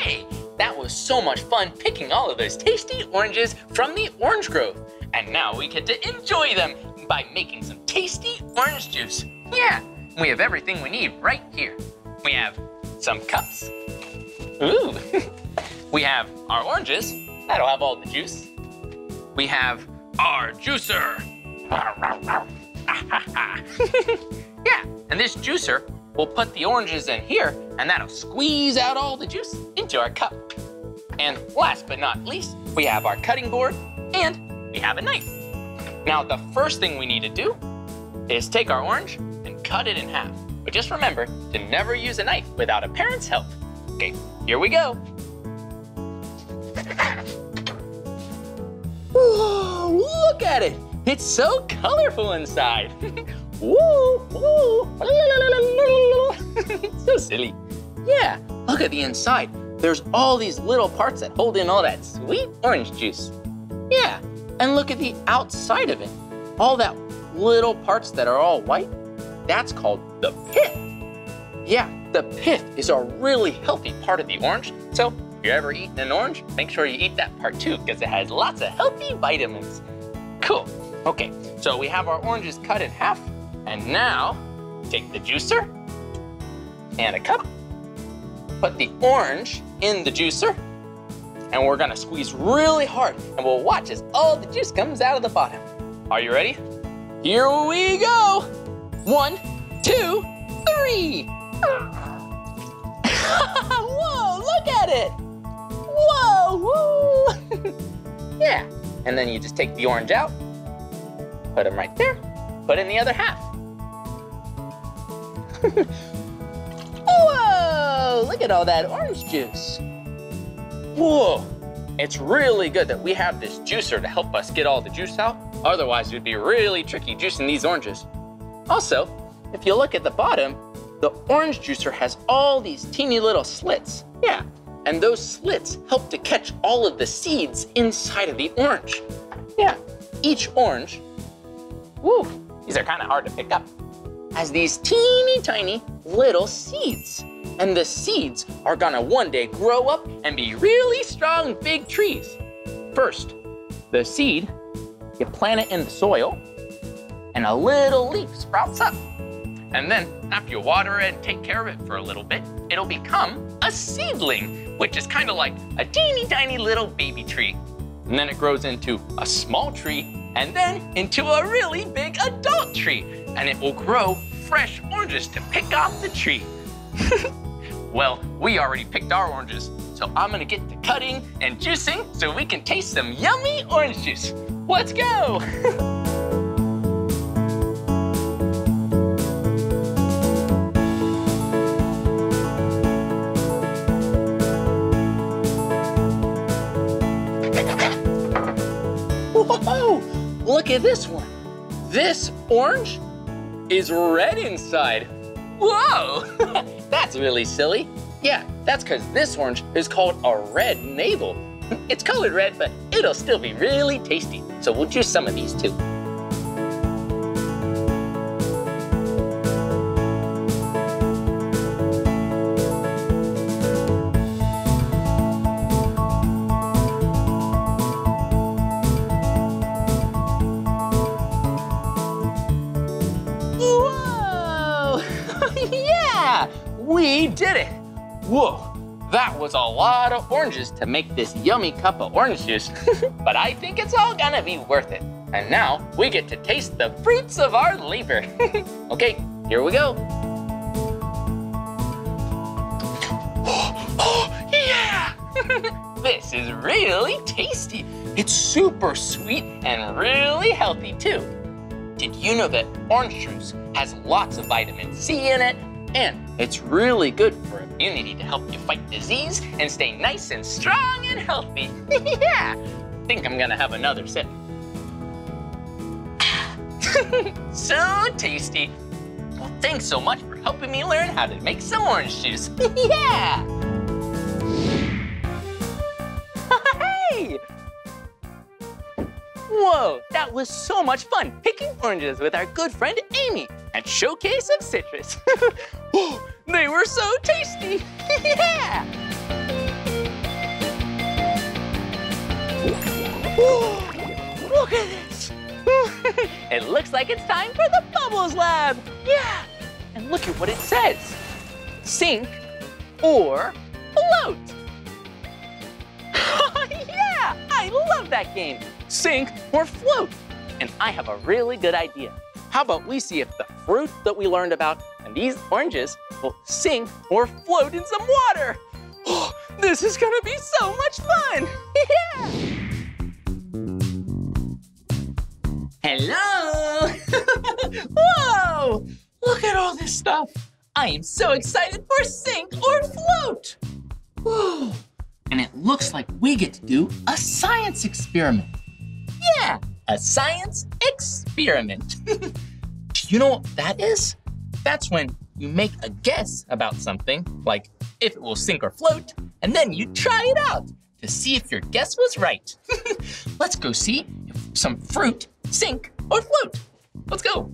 Hey, that was so much fun picking all of those tasty oranges from the orange grove. And now we get to enjoy them by making some tasty orange juice. Yeah, we have everything we need right here. We have some cups. Ooh, we have our oranges. That'll have all the juice. We have our juicer. Yeah, and this juicer will put the oranges in here and that'll squeeze out all the juice into our cup. And last but not least, we have our cutting board and we have a knife. Now, the first thing we need to do is take our orange and cut it in half. But just remember to never use a knife without a parent's help. Okay, here we go. Whoa, look at it. It's so colorful inside. Woo, woo. So silly. Yeah, look at the inside. There's all these little parts that hold in all that sweet orange juice. Yeah, and look at the outside of it. All that little parts that are all white, that's called the pith. Yeah, the pith is a really healthy part of the orange. So if you're ever eating an orange, make sure you eat that part too because it has lots of healthy vitamins. Cool, okay, so we have our oranges cut in half and now take the juicer and a cup, put the orange in the juicer and we're gonna squeeze really hard and we'll watch as all the juice comes out of the bottom. Are you ready? Here we go. 1, 2, 3. Whoa, look at it. Whoa, woo. Yeah, and then you just take the orange out, put them right there, put in the other half. Whoa, look at all that orange juice. Whoa, it's really good that we have this juicer to help us get all the juice out. Otherwise, it would be really tricky juicing these oranges. Also, if you look at the bottom, the orange juicer has all these teeny little slits. Yeah, and those slits help to catch all of the seeds inside of the orange. Yeah, each orange, woo, these are kind of hard to pick up, has these teeny tiny little seeds. And the seeds are gonna one day grow up and be really strong big trees. First, the seed, you plant it in the soil and a little leaf sprouts up. And then after you water it and take care of it for a little bit, it'll become a seedling, which is kind of like a teeny tiny little baby tree. And then it grows into a small tree and then into a really big adult tree. And it will grow fresh oranges to pick off the tree. Well, we already picked our oranges, so I'm gonna get to cutting and juicing so we can taste some yummy orange juice. Let's go! Whoa! Look at this one. This orange is red inside. Whoa! That's really silly. Yeah, that's because this orange is called a red navel. It's colored red, but it'll still be really tasty. So we'll juice some of these too. We did it! Whoa, that was a lot of oranges to make this yummy cup of orange juice, but I think it's all gonna be worth it. And now we get to taste the fruits of our labor. Okay, here we go. Oh, yeah! This is really tasty. It's super sweet and really healthy too. Did you know that orange juice has lots of vitamin C in it? And it's really good for immunity to help you fight disease and stay nice and strong and healthy. Yeah, I think I'm gonna have another sip. So tasty. Well, thanks so much for helping me learn how to make some orange juice. Yeah. Hey. Whoa, that was so much fun picking oranges with our good friend Amy at Showcase of Citrus. Whoa, they were so tasty. Yeah! Whoa, look at this. It looks like it's time for the Bubbles Lab. Yeah, and look at what it says. Sink or float. Yeah, I love that game. Sink or float. And I have a really good idea. How about we see if the fruit that we learned about and these oranges will sink or float in some water. Oh, this is gonna be so much fun. Yeah. Hello. Whoa, look at all this stuff. I am so excited for sink or float. Whoa, and it looks like we get to do a science experiment. Yeah. A science experiment. Do you know what that is? That's when you make a guess about something, like if it will sink or float, and then you try it out to see if your guess was right. Let's go see if some fruit sink or float. Let's go.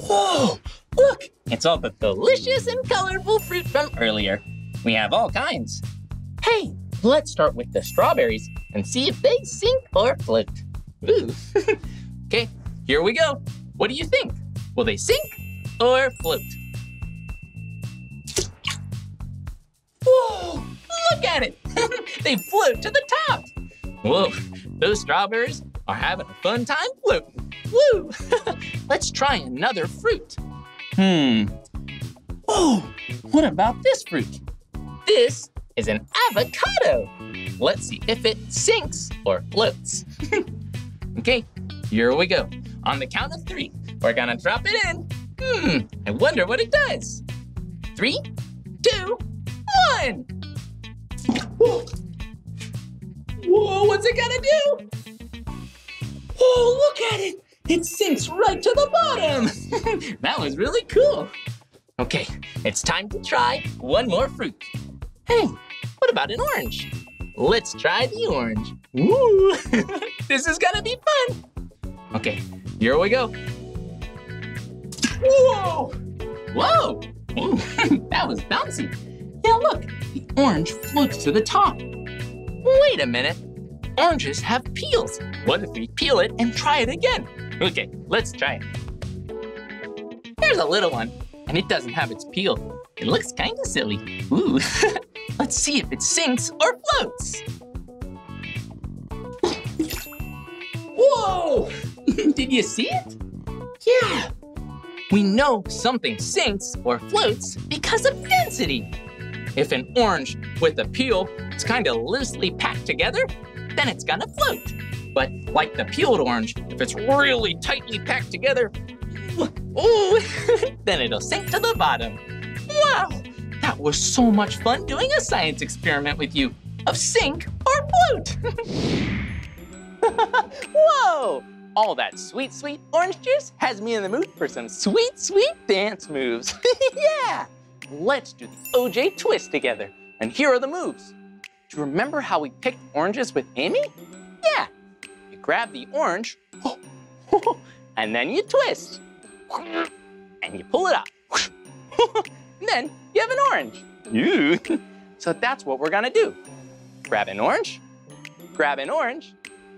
Whoa, look, it's all the delicious and colorful fruit from earlier. We have all kinds. Hey, let's start with the strawberries and see if they sink or float. Ooh. Okay, here we go. What do you think? Will they sink or float? Whoa, look at it. They float to the top. Whoa, those strawberries are having a fun time floating. Woo. Let's try another fruit. Whoa, what about this fruit? This is an avocado. Let's see if it sinks or floats. Okay, here we go. On the count of three, we're gonna drop it in. I wonder what it does. 3, 2, 1. Whoa, whoa, what's it gonna do? Whoa, look at it. It sinks right to the bottom. That was really cool. Okay, it's time to try one more fruit. Hey, what about an orange? Let's try the orange. Woo! This is gonna be fun. Okay, here we go. Whoa! Whoa! Ooh, that was bouncy. Now look, the orange floats to the top. Wait a minute. Oranges have peels. What if we peel it and try it again? Okay, let's try it. Here's a little one, and it doesn't have its peel. It looks kind of silly. Ooh. Let's see if it sinks or floats. Whoa! Did you see it? Yeah. We know something sinks or floats because of density. If an orange with a peel is kind of loosely packed together, then it's gonna float. But like the peeled orange, if it's really tightly packed together, ooh, then it'll sink to the bottom. Wow, that was so much fun doing a science experiment with you of sink or float. Whoa, all that sweet, sweet orange juice has me in the mood for some sweet, sweet dance moves. Yeah, let's do the OJ twist together. And here are the moves. Do you remember how we picked oranges with Amy? Yeah, you grab the orange, and then you twist, and you pull it up. And then you have an orange. Ew. So that's what we're gonna do. Grab an orange,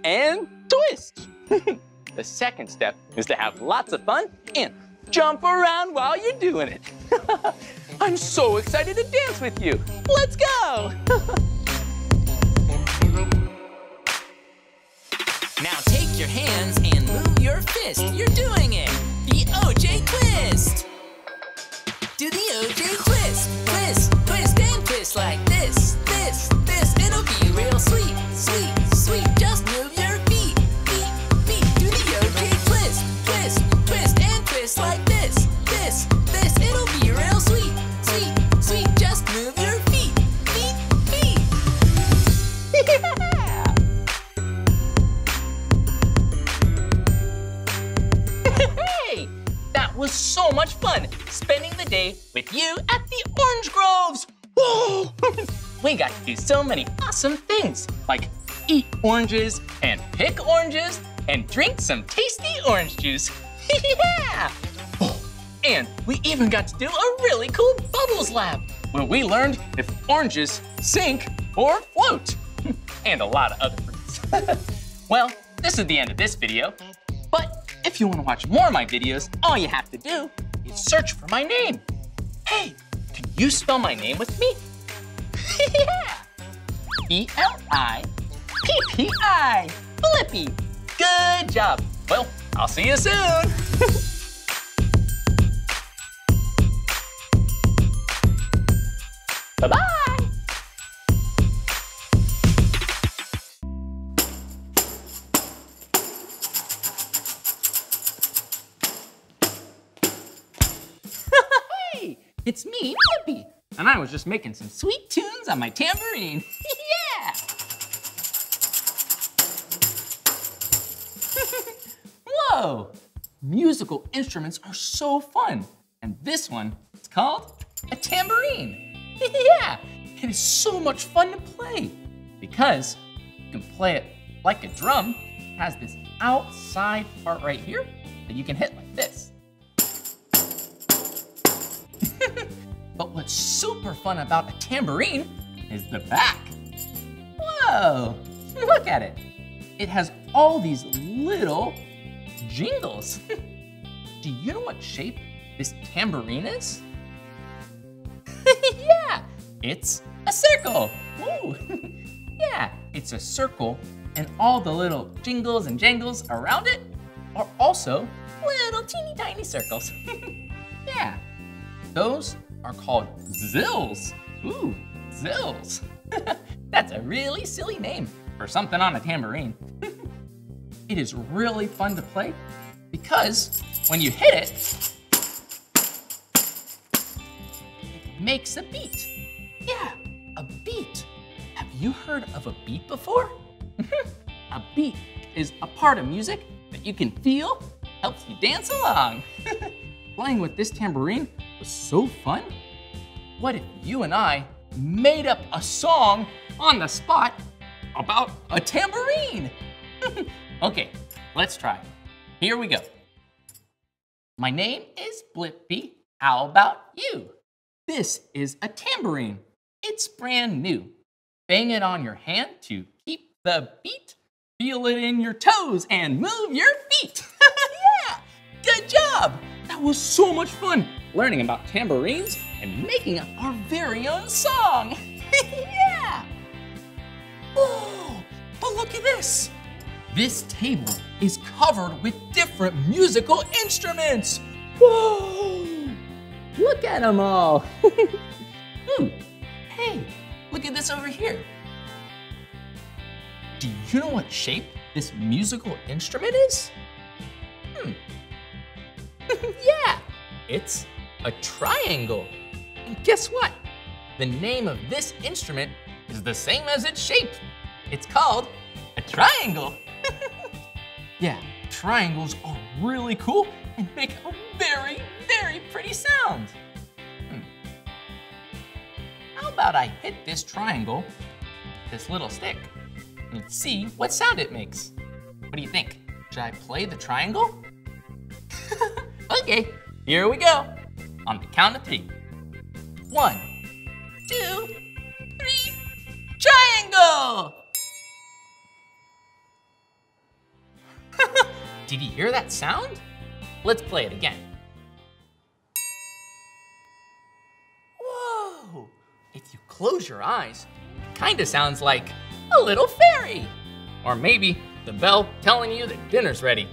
and twist. The second step is to have lots of fun and jump around while you're doing it. I'm so excited to dance with you. Let's go. Now take your hands and move your fist. You're doing it. The OJ twist. Do the OJ twist, twist, twist, and twist like this, this, this. It'll be real sweet, sweet, sweet. Just move your feet, feet, feet. Do the OJ twist, twist, twist, and twist like this, this, this. It'll be real sweet, sweet, sweet. Just move your feet, feet, feet. Yeah! Hey, that was so much fun. Spending the day with you at the Orange Groves. Whoa! We got to do so many awesome things, like eat oranges and pick oranges and drink some tasty orange juice. Yeah! Oh, and we even got to do a really cool bubbles lab, where we learned if oranges sink or float, and a lot of other fruits. Well, this is the end of this video, but if you want to watch more of my videos, all you have to do is search for my name. Hey, can you spell my name with me? Yeah! B-L-I-P-P-I, Blippi. Good job. Well, I'll see you soon. Bye-bye. Hey, it's me, Blippi. And I was just making some sweet tunes on my tambourine. Yeah! Whoa! Musical instruments are so fun. And this one is called a tambourine. Yeah! It is so much fun to play because you can play it like a drum. It has this outside part right here that you can hit like this. But what's super fun about a tambourine is the back. Whoa, look at it. It has all these little jingles. Do you know what shape this tambourine is? Yeah, it's a circle. Ooh. Yeah, it's a circle, and all the little jingles and jangles around it are also little teeny tiny circles. Yeah, those are called zills. Ooh, zills. That's a really silly name for something on a tambourine. It is really fun to play because when you hit it, it makes a beat. Yeah, a beat. Have you heard of a beat before? A beat is a part of music that you can feel helps you dance along. Playing with this tambourine was so fun. What if you and I made up a song on the spot about a tambourine? Okay, let's try. Here we go. My name is Blippi. How about you? This is a tambourine. It's brand new. Bang it on your hand to keep the beat. Feel it in your toes and move your feet. Yeah, good job. That was so much fun learning about tambourines and making up our very own song. Yeah! Oh, but look at this. This table is covered with different musical instruments. Whoa! Look at them all. Hey, look at this over here. Do you know what shape this musical instrument is? Yeah, it's a triangle. And guess what? The name of this instrument is the same as its shape. It's called a triangle. Yeah, triangles are really cool and make a very, very pretty sound. How about I hit this triangle, this little stick, and see what sound it makes? What do you think? Should I play the triangle? Okay, here we go. On the count of three. 1, 2, 3, triangle! Did you hear that sound? Let's play it again. Whoa! If you close your eyes, it kinda sounds like a little fairy. Or maybe the bell telling you that dinner's ready.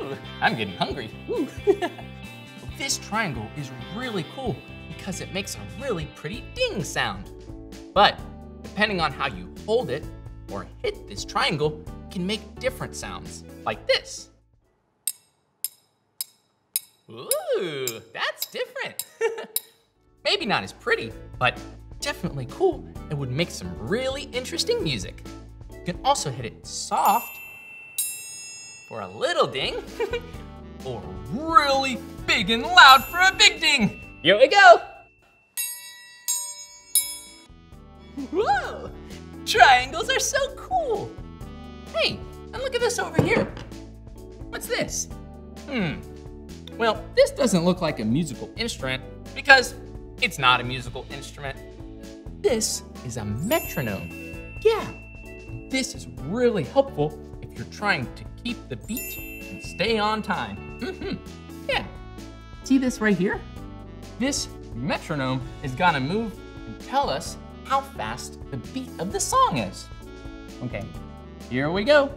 Ooh, I'm getting hungry. This triangle is really cool because it makes a really pretty ding sound. But depending on how you hold it or hit this triangle, it can make different sounds, like this. Ooh, that's different. Maybe not as pretty, but definitely cool and would make some really interesting music. You can also hit it soft for a little ding, or really big and loud for a big ding. Here we go. Whoa, triangles are so cool. Hey, and look at this over here. What's this? Well, this doesn't look like a musical instrument because it's not a musical instrument. This is a metronome. Yeah, this is really helpful if you're trying to keep the beat and stay on time. Yeah. See this right here? This metronome is gonna move and tell us how fast the beat of the song is. Okay, here we go.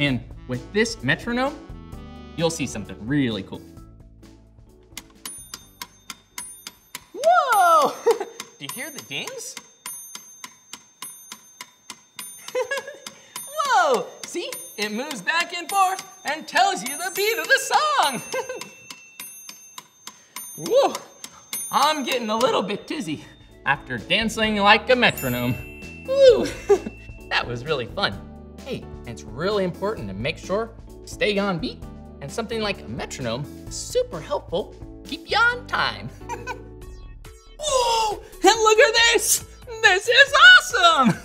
And with this metronome, you'll see something really cool. Whoa! Do you hear the dings? Whoa! See? It moves back and forth and tells you the beat of the song. Whoa, I'm getting a little bit dizzy after dancing like a metronome. Woo, that was really fun. Hey, it's really important to make sure you stay on beat, and something like a metronome is super helpful to keep you on time. Whoa, and look at this. This is awesome.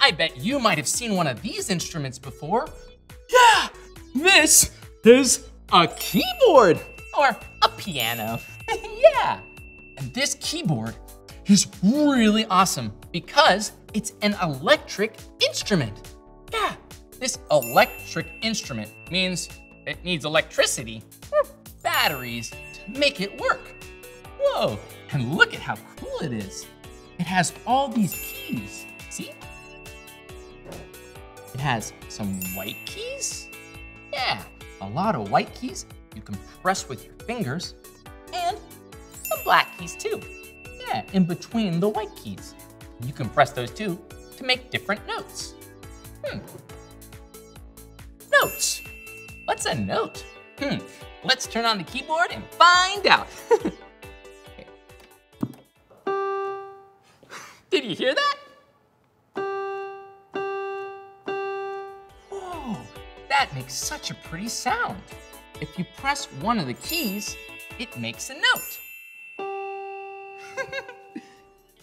I bet you might have seen one of these instruments before. Yeah, this is a keyboard or a piano. Yeah, and this keyboard is really awesome because it's an electric instrument. Yeah, this electric instrument means it needs electricity or batteries to make it work. Whoa, and look at how cool it is. It has all these keys, see? It has some white keys. Yeah, a lot of white keys you can press with your fingers, and some black keys too. Yeah, in between the white keys. You can press those too to make different notes. Notes. What's a note? Let's turn on the keyboard and find out. Did you hear that? That makes such a pretty sound. If you press one of the keys, it makes a note.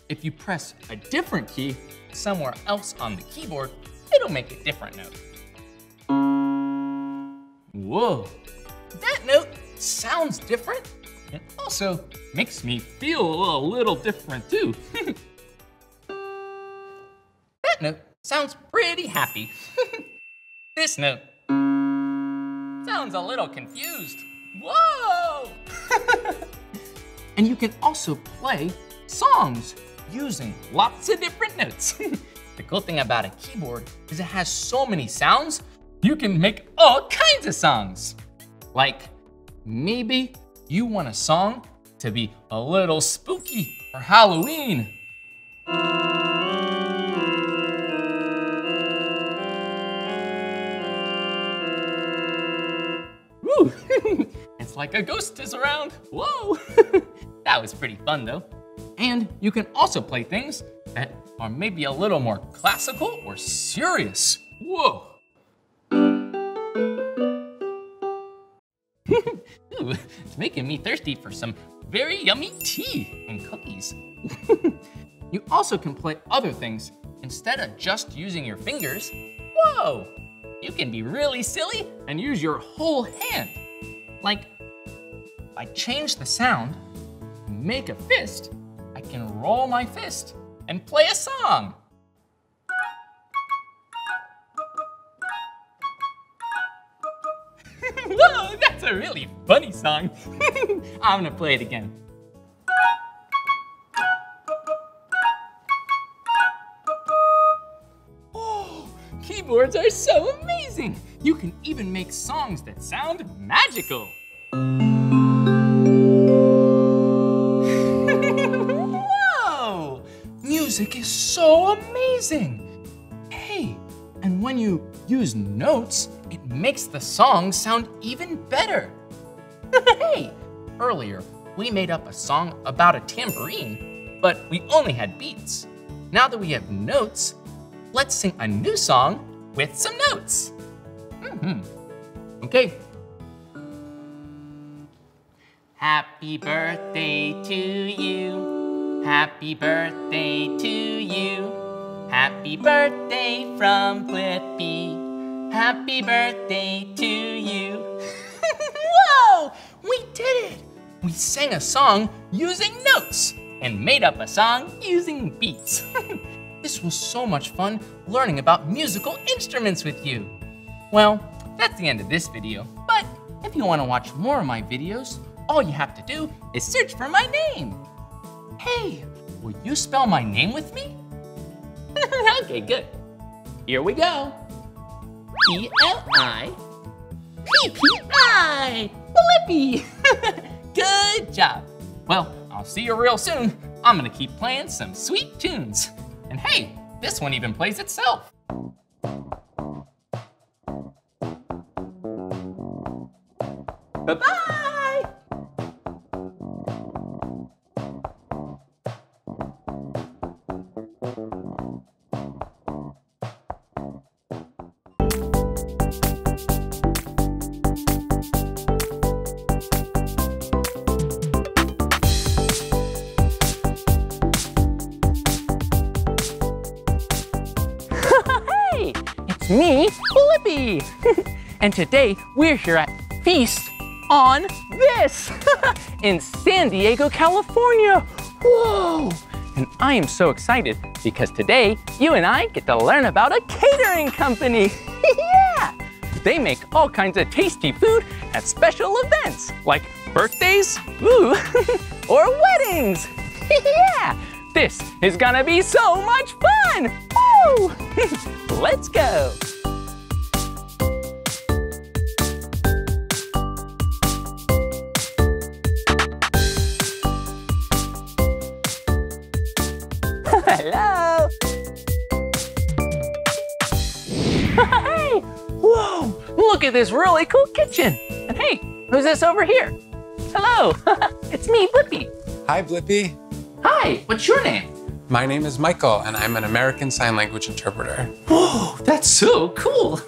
If you press a different key somewhere else on the keyboard, it'll make a different note. Whoa, that note sounds different. It also makes me feel a little different too. That note sounds pretty happy. This note sounds a little confused. Whoa! And you can also play songs using lots of different notes. The cool thing about a keyboard is it has so many sounds, you can make all kinds of songs. Like Maybe you want a song to be a little spooky for Halloween. Woo! It's like a ghost is around. Whoa! That was pretty fun though. And you can also play things that are maybe a little more classical or serious. Whoa! Ooh, it's making me thirsty for some very yummy tea and cookies. You also can play other things instead of just using your fingers. Whoa! You can be really silly and use your whole hand. Like, if I change the sound, make a fist, I can roll my fist and play a song. Whoa, that's a really funny song. I'm gonna play it again. Oh, keyboards are so amazing. You can even make songs that sound magical. Whoa, music is so amazing. Hey, and when you use notes, it makes the song sound even better. Hey, earlier we made up a song about a tambourine, but we only had beats. Now that we have notes, let's sing a new song with some notes. Okay. Happy birthday to you. Happy birthday to you. Happy birthday from Blippi. Happy birthday to you. Whoa, we did it. We sang a song using notes and made up a song using beats. This was so much fun learning about musical instruments with you. Well, that's the end of this video, but if you want to watch more of my videos, all you have to do is search for my name. Hey, will you spell my name with me? Okay, good. Here we go. B-L-I-P-P-I, Blippi. Good job. Well, I'll see you real soon. I'm gonna keep playing some sweet tunes. And hey, this one even plays itself. Bye-bye. Me, Blippi! And today, we're here at Feast on This in San Diego, California. Whoa! And I am so excited because today, you and I get to learn about a catering company. Yeah! They make all kinds of tasty food at special events, like birthdays, ooh, or weddings. Yeah! This is gonna be so much fun! Woo! Let's go! Hello! Hey! Whoa! Look at this really cool kitchen! And hey, who's this over here? Hello! It's me, Blippi! Hi, Blippi! Hi, what's your name? My name is Michael, and I'm an American Sign Language interpreter. Whoa, that's so cool.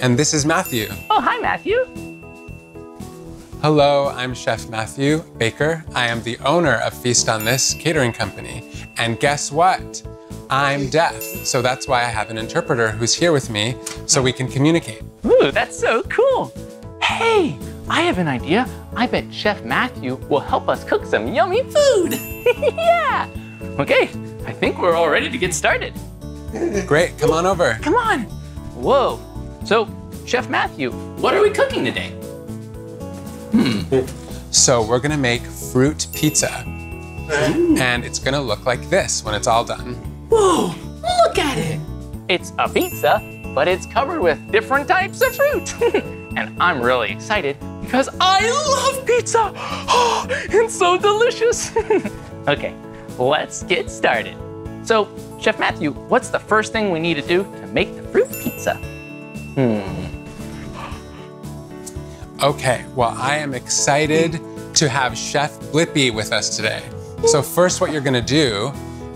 And this is Matthew. Oh, hi, Matthew. Hello, I'm Chef Matthew Baker. I am the owner of Feast on This catering company. And guess what? I'm deaf, so that's why I have an interpreter who's here with me so we can communicate. Ooh, that's so cool. Hey, I have an idea. I bet Chef Matthew will help us cook some yummy food. Yeah. Okay, I think we're all ready to get started. Great, come on over. Come on. Whoa. So, Chef Matthew, what are we cooking today? So we're gonna make fruit pizza. Ooh. And it's gonna look like this when it's all done. Whoa, look at it. It's a pizza, but it's covered with different types of fruit. And I'm really excited because I love pizza. Oh, it's so delicious. Okay, let's get started. So, Chef Matthew, what's the first thing we need to do to make the fruit pizza? Okay, well, I am excited to have Chef Blippi with us today. So first, what you're gonna do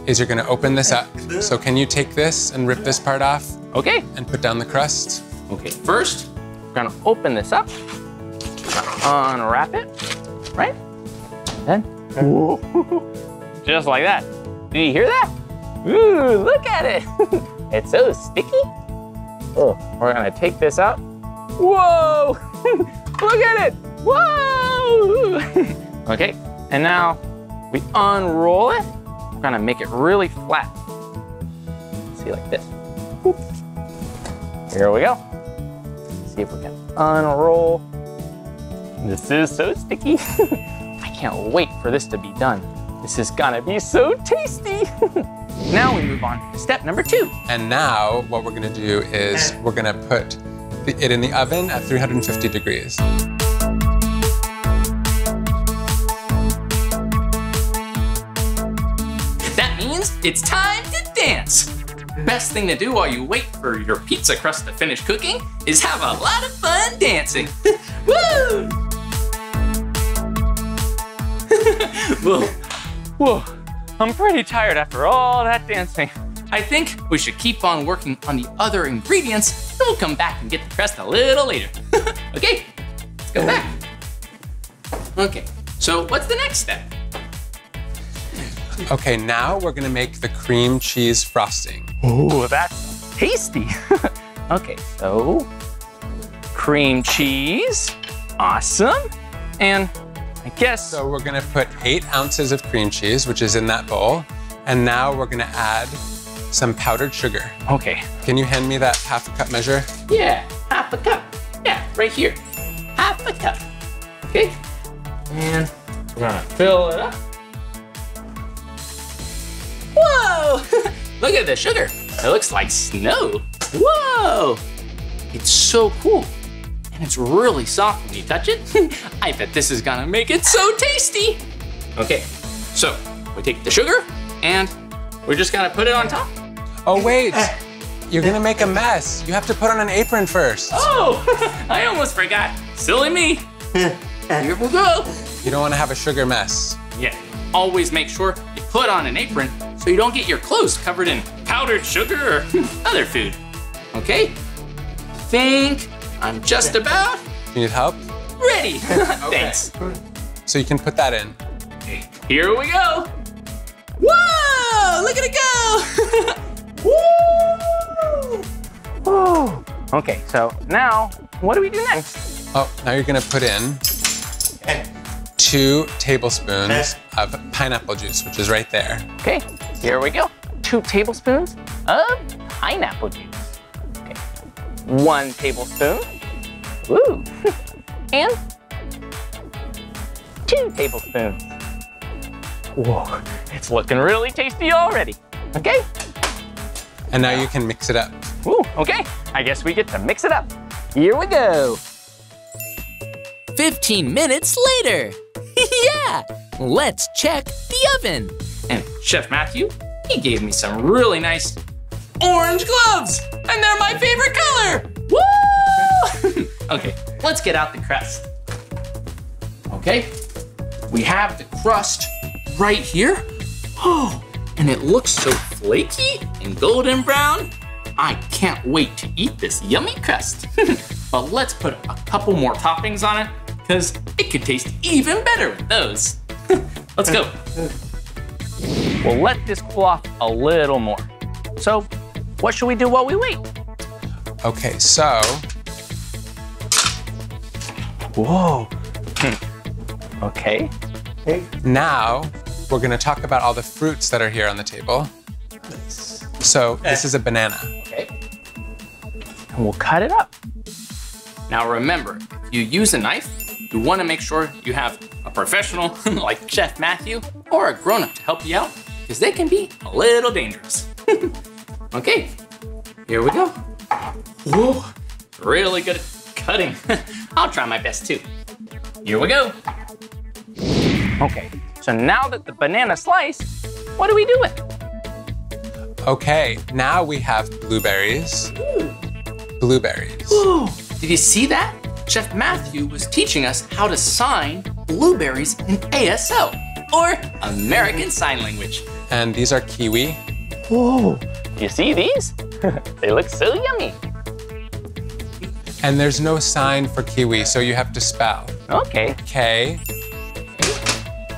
is you're gonna open this up. So can you take this and rip this part off? Okay. And put down the crust? Okay, first, we're gonna open this up, unwrap it, right? And then, whoa, just like that. Do you hear that? Ooh, look at it. It's so sticky. Oh, we're gonna take this out. Whoa, look at it, whoa. Okay, and now we unroll it. We're gonna make it really flat. See, like this. Oops. Here we go. Let's see if we can unroll. This is so sticky. I can't wait for this to be done. This is gonna be so tasty. Now we move on to step number 2. And now what we're gonna do is we're gonna put it in the oven at 350 degrees. That means it's time to dance. Best thing to do while you wait for your pizza crust to finish cooking is have a lot of fun dancing. Woo! Whoa, whoa, I'm pretty tired after all that dancing. I think we should keep on working on the other ingredients and we'll come back and get the crust a little later. Okay, let's go back. Okay, so what's the next step? Okay, now we're gonna make the cream cheese frosting. Oh, that's tasty. Okay, so cream cheese, awesome. And I guess. So we're gonna put 8 ounces of cream cheese, which is in that bowl. And now we're gonna add some powdered sugar. Okay. Can you hand me that half a cup measure? Yeah, half a cup. Yeah, right here. Half a cup. Okay. And we're gonna fill it up. Whoa! Look at the sugar. It looks like snow. Whoa! It's so cool. And it's really soft when you touch it. I bet this is gonna make it so tasty. Okay, so we take the sugar and we're just gonna put it on top. Oh wait, you're gonna make a mess. You have to put on an apron first. Oh, I almost forgot. Silly me. Here we go. You don't wanna have a sugar mess. Yeah, always make sure you put on an apron so you don't get your clothes covered in powdered sugar or other food. Okay, think I'm just about. You need help? Ready, okay. Thanks. So you can put that in. Okay. Here we go. Whoa, look at it go. Woo! Oh. Okay, so now, what do we do next? Oh, now you're gonna put in 2 tablespoons of pineapple juice, which is right there. Okay, here we go. 2 tablespoons of pineapple juice. Okay, 1 tablespoon. Woo! And 2 tablespoons. Whoa, it's looking really tasty already. Okay. And now you can mix it up. Woo, okay. I guess we get to mix it up. Here we go. 15 minutes later. Yeah, let's check the oven. And Chef Matthew, he gave me some really nice orange gloves, and they're my favorite color. Woo! Okay, let's get out the crust. Okay, we have the crust right here. Oh, and it looks so flaky and golden brown. I can't wait to eat this yummy crust. But let's put a couple more toppings on it because it could taste even better with those. Let's go. We'll let this cool off a little more. So what should we do while we wait? Okay, so. Whoa. Okay. Now we're gonna talk about all the fruits that are here on the table. So this is a banana. Okay. And we'll cut it up. Now remember, if you use a knife, you wanna make sure you have a professional like Chef Matthew or a grown-up to help you out because they can be a little dangerous. Okay, here we go. Whoa, really good at cutting. I'll try my best too. Here we go. Okay, so now that the banana sliced, what do we do with it? Okay, now we have blueberries. Ooh. Blueberries. Ooh. Did you see that? Chef Matthew was teaching us how to sign blueberries in ASL, or American Sign Language. And these are kiwi. Whoa, you see these? They look so yummy. And there's no sign for kiwi, so you have to spell. Okay. K.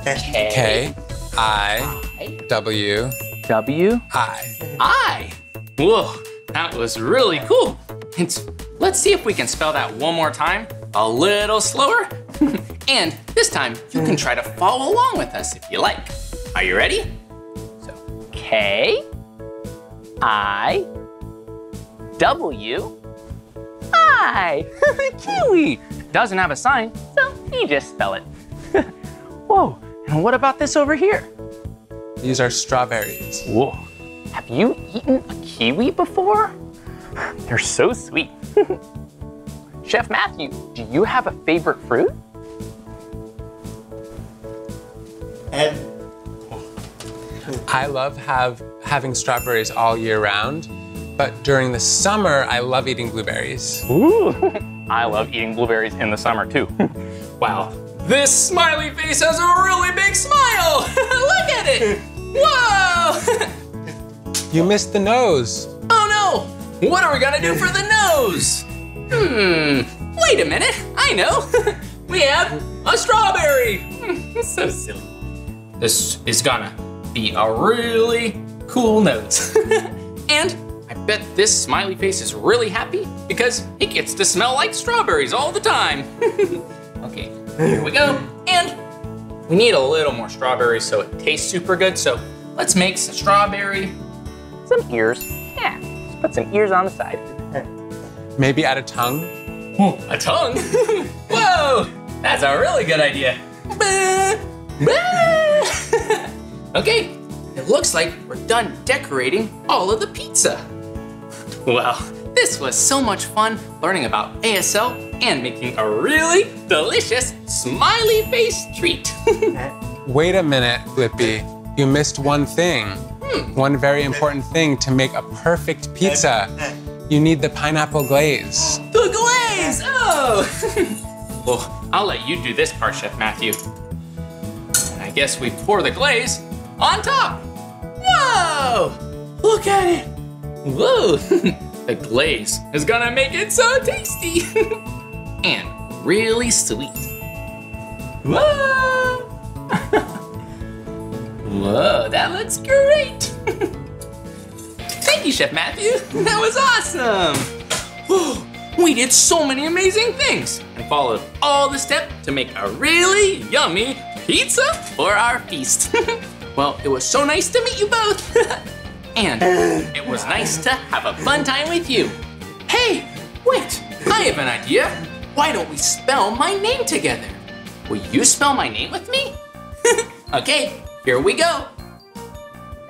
K. I. W. W. I. I. Whoa, that was really cool. Let's see if we can spell that one more time, a little slower. And this time, you can try to follow along with us if you like. Are you ready? So, K, I, W, I. Kiwi. Doesn't have a sign, so you just spell it. Whoa, and what about this over here? These are strawberries. Whoa, have you eaten a kiwi before? They're so sweet. Chef Matthew, do you have a favorite fruit? And I love having strawberries all year round, but during the summer, I love eating blueberries. Ooh, I love eating blueberries in the summer too. Wow, this smiley face has a really big smile. Look at it, whoa. You missed the nose. Oh no. What are we gonna do for the nose? Wait a minute, I know. We have a strawberry. So silly. This is gonna be a really cool nose. And I bet this smiley face is really happy because it gets to smell like strawberries all the time. Okay, here we go. And we need a little more strawberries so it tastes super good. So let's make some strawberry. Some ears, yeah. Put some ears on the side. Maybe add a tongue. A tongue? Whoa, that's a really good idea. Okay, it looks like we're done decorating all of the pizza. Well, this was so much fun learning about ASL and making a really delicious smiley face treat. Wait a minute, Blippi. You missed one thing. One very important thing to make a perfect pizza. You need the pineapple glaze. The glaze, oh! Well, I'll let you do this part, Chef Matthew. And I guess we pour the glaze on top. Whoa! Look at it. Whoa, the glaze is gonna make it so tasty. And really sweet. Whoa! Whoa, that looks great. Thank you, Chef Matthew. That was awesome. Whoa, we did so many amazing things and followed all the steps to make a really yummy pizza for our feast. Well, it was so nice to meet you both. And it was nice to have a fun time with you. Hey, wait, I have an idea. Why don't we spell my name together? Will you spell my name with me? Okay. Here we go.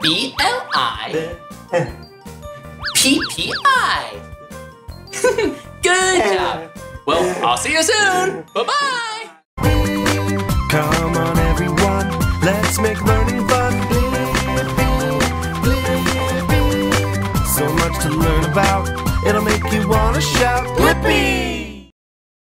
B-L-I-P-P-I. Good job. Well, I'll see you soon. Bye-bye. Come on, everyone. Let's make learning fun. So much to learn about. It'll make you want